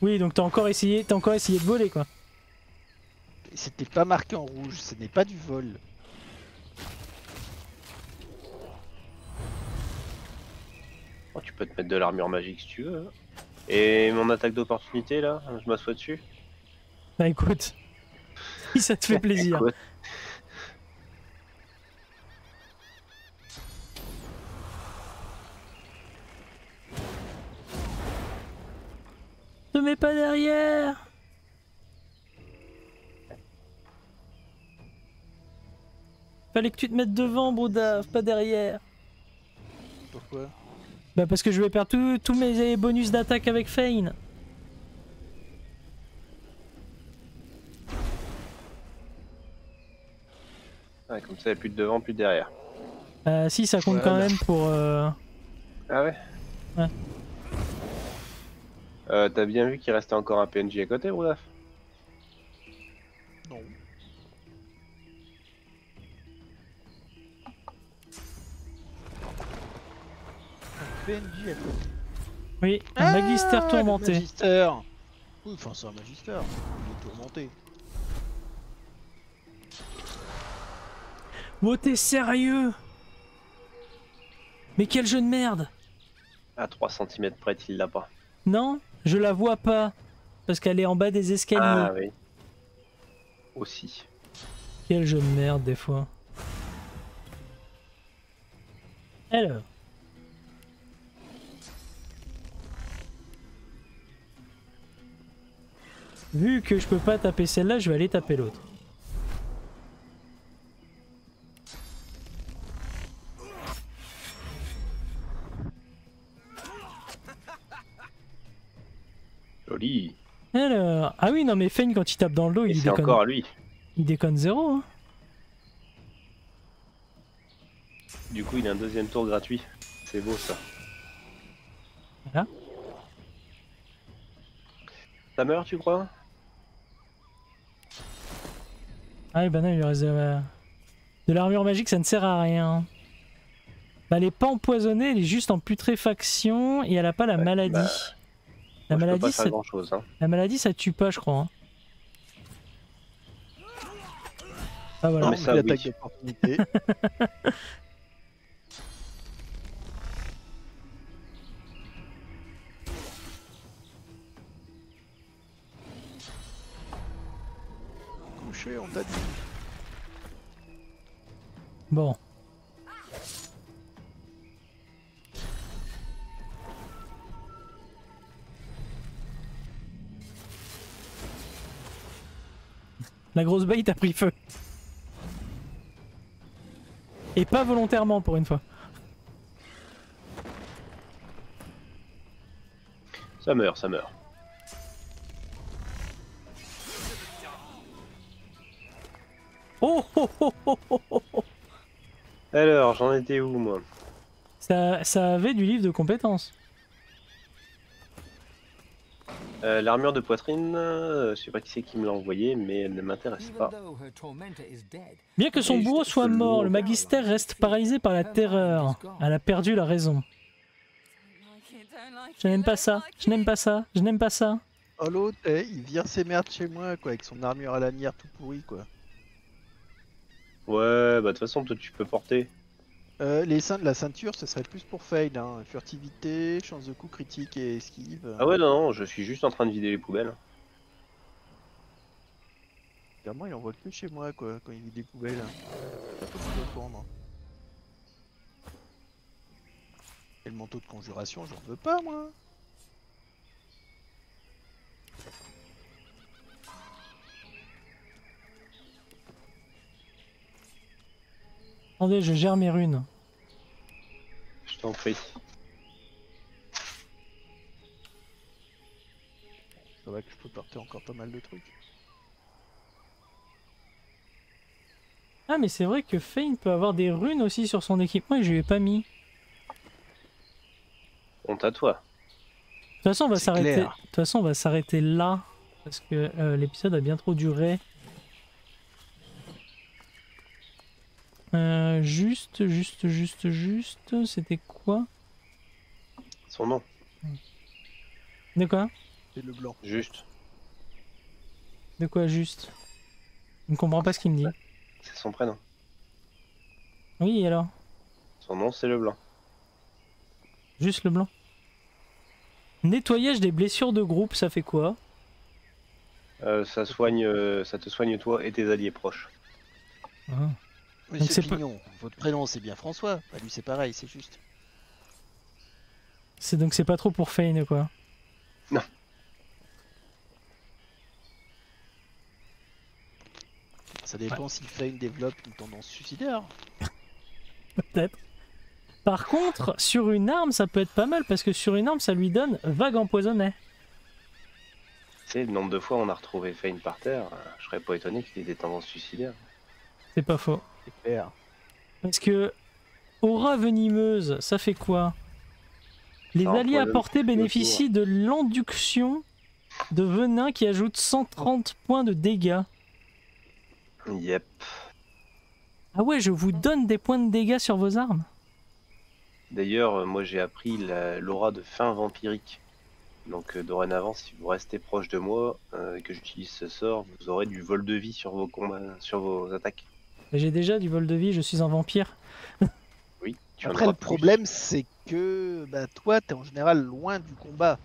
Oui donc t'as encore essayé, t'as encore essayé de voler quoi. C'était pas marqué en rouge, ce n'est pas du vol. Oh, tu peux te mettre de l'armure magique si tu veux. Et mon attaque d'opportunité là, je m'assois dessus. Bah écoute, si ça te fait plaisir. Ne mets pas derrière. Fallait que tu te mettes devant, Broudaf, pas derrière. Pourquoi? Bah parce que je vais perdre tous mes bonus d'attaque avec Fane. Ouais, comme ça, il n'y a plus de devant, plus de derrière. Euh, si, ça compte ouais, quand là. même pour... Euh... Ah ouais? Ouais. Euh, t'as bien vu qu'il restait encore un P N J à côté, Broudaf? Non. P N J à côté. Oui, un ah, magistère tourmenté. Magistère. Oui, enfin c'est un magistère. Il est tourmenté. Oh, t'es sérieux? Mais quel jeu de merde! À trois centimètres près, il l'a pas. Non, je la vois pas. Parce qu'elle est en bas des escaliers. Ah oui. Aussi. Quel jeu de merde des fois. Alors. Vu que je peux pas taper celle-là, je vais aller taper l'autre. Joli. Alors... Ah oui, non mais Fane, quand il tape dans le dos, il déconne. C'est encore à lui. Il déconne zéro. Hein. Du coup, il a un deuxième tour gratuit. C'est beau ça. Voilà. Ça meurt, tu crois? Ah, et bah non, il lui reste euh, de l'armure magique, ça ne sert à rien. Bah, elle est pas empoisonnée, elle est juste en putréfaction et elle a pas la ouais, maladie. Bah... La, moi, maladie, ça... chose, hein. La maladie, ça tue pas, je crois. Hein. Ah voilà, non, ça, oui. Opportunité. Couché, on t'a dit. Bon. La grosse baie t'a pris feu. Et pas volontairement pour une fois. Ça meurt, ça meurt. Oh, oh, oh, oh, oh, oh. Alors, j'en étais où moi? Ça, ça avait du livre de compétences. Euh, l'armure de poitrine, euh, je sais pas qui c'est qui me l'a envoyée, mais elle ne m'intéresse pas. Bien que son bourreau soit mort, le magistère reste paralysé par la terreur. Elle a perdu la raison. Je n'aime pas ça, je n'aime pas ça, je n'aime pas ça. Oh l'autre, eh, il vient ses merdes chez moi, quoi, avec son armure à lanière tout pourri, quoi. Ouais, bah de toute façon, toi tu peux porter. Euh, les seins de la ceinture, ce serait plus pour Fade, hein. Furtivité, chance de coup critique et esquive. Ah ouais, non, non, je suis juste en train de vider les poubelles. Clairement, il en voit que chez moi, quoi, quand il vide les poubelles. Pas de prendre. Et le manteau de conjuration, j'en veux pas, moi. Attendez, je gère mes runes. Je t'en prie. C'est vrai que je peux porter encore pas mal de trucs. Ah mais c'est vrai que Fane peut avoir des runes aussi sur son équipement et je lui ai pas mis. Honte à toi. De toute façon on va s'arrêter. De toute façon on va s'arrêter là parce que euh, l'épisode a bien trop duré. Euh, juste, juste, juste, juste, c'était quoi? Son nom. De quoi? C'est le blanc. Juste. De quoi juste? Je ne comprends pas ce qu'il me dit. C'est son prénom. Oui, et alors? Son nom, c'est le blanc. Juste le blanc. Nettoyage des blessures de groupe, ça fait quoi? euh, Ça soigne, euh, ça te soigne toi et tes alliés proches. Ah. Monsieur Pignon, pas... votre prénom c'est bien François, bah, lui c'est pareil, c'est juste. C'est donc c'est pas trop pour Fane quoi. Non. Ça dépend ouais. Si Fane développe une tendance suicidaire. Peut-être. Par contre, sur une arme ça peut être pas mal parce que sur une arme ça lui donne vague empoisonnée. Tu sais le nombre de fois on a retrouvé Fane par terre, je serais pas étonné qu'il ait des tendances suicidaires. C'est pas faux. C'est clair. Parce que aura venimeuse, ça fait quoi? Les non, alliés apportés bénéficient de l'induction de venin qui ajoute cent trente points de dégâts. Yep. Ah ouais, je vous donne des points de dégâts sur vos armes. D'ailleurs, moi j'ai appris l'aura de fin vampirique. Donc euh, dorénavant, si vous restez proche de moi euh, et que j'utilise ce sort, vous aurez du vol de vie sur vos combats, sur vos attaques. J'ai déjà du vol de vie, je suis un vampire. Oui. Tu Après le problème, c'est que bah, toi, t'es en général loin du combat.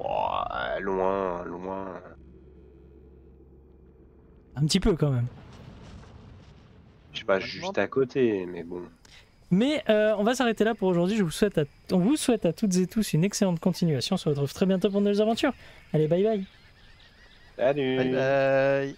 Oh, loin, loin. Un petit peu quand même. Je sais pas, juste à côté, mais bon. Mais euh, on va s'arrêter là pour aujourd'hui. Je vous souhaite, à... on vous souhaite à toutes et tous une excellente continuation. On se retrouve très bientôt pour de nouvelles aventures. Allez, bye bye. Salut. Bye bye.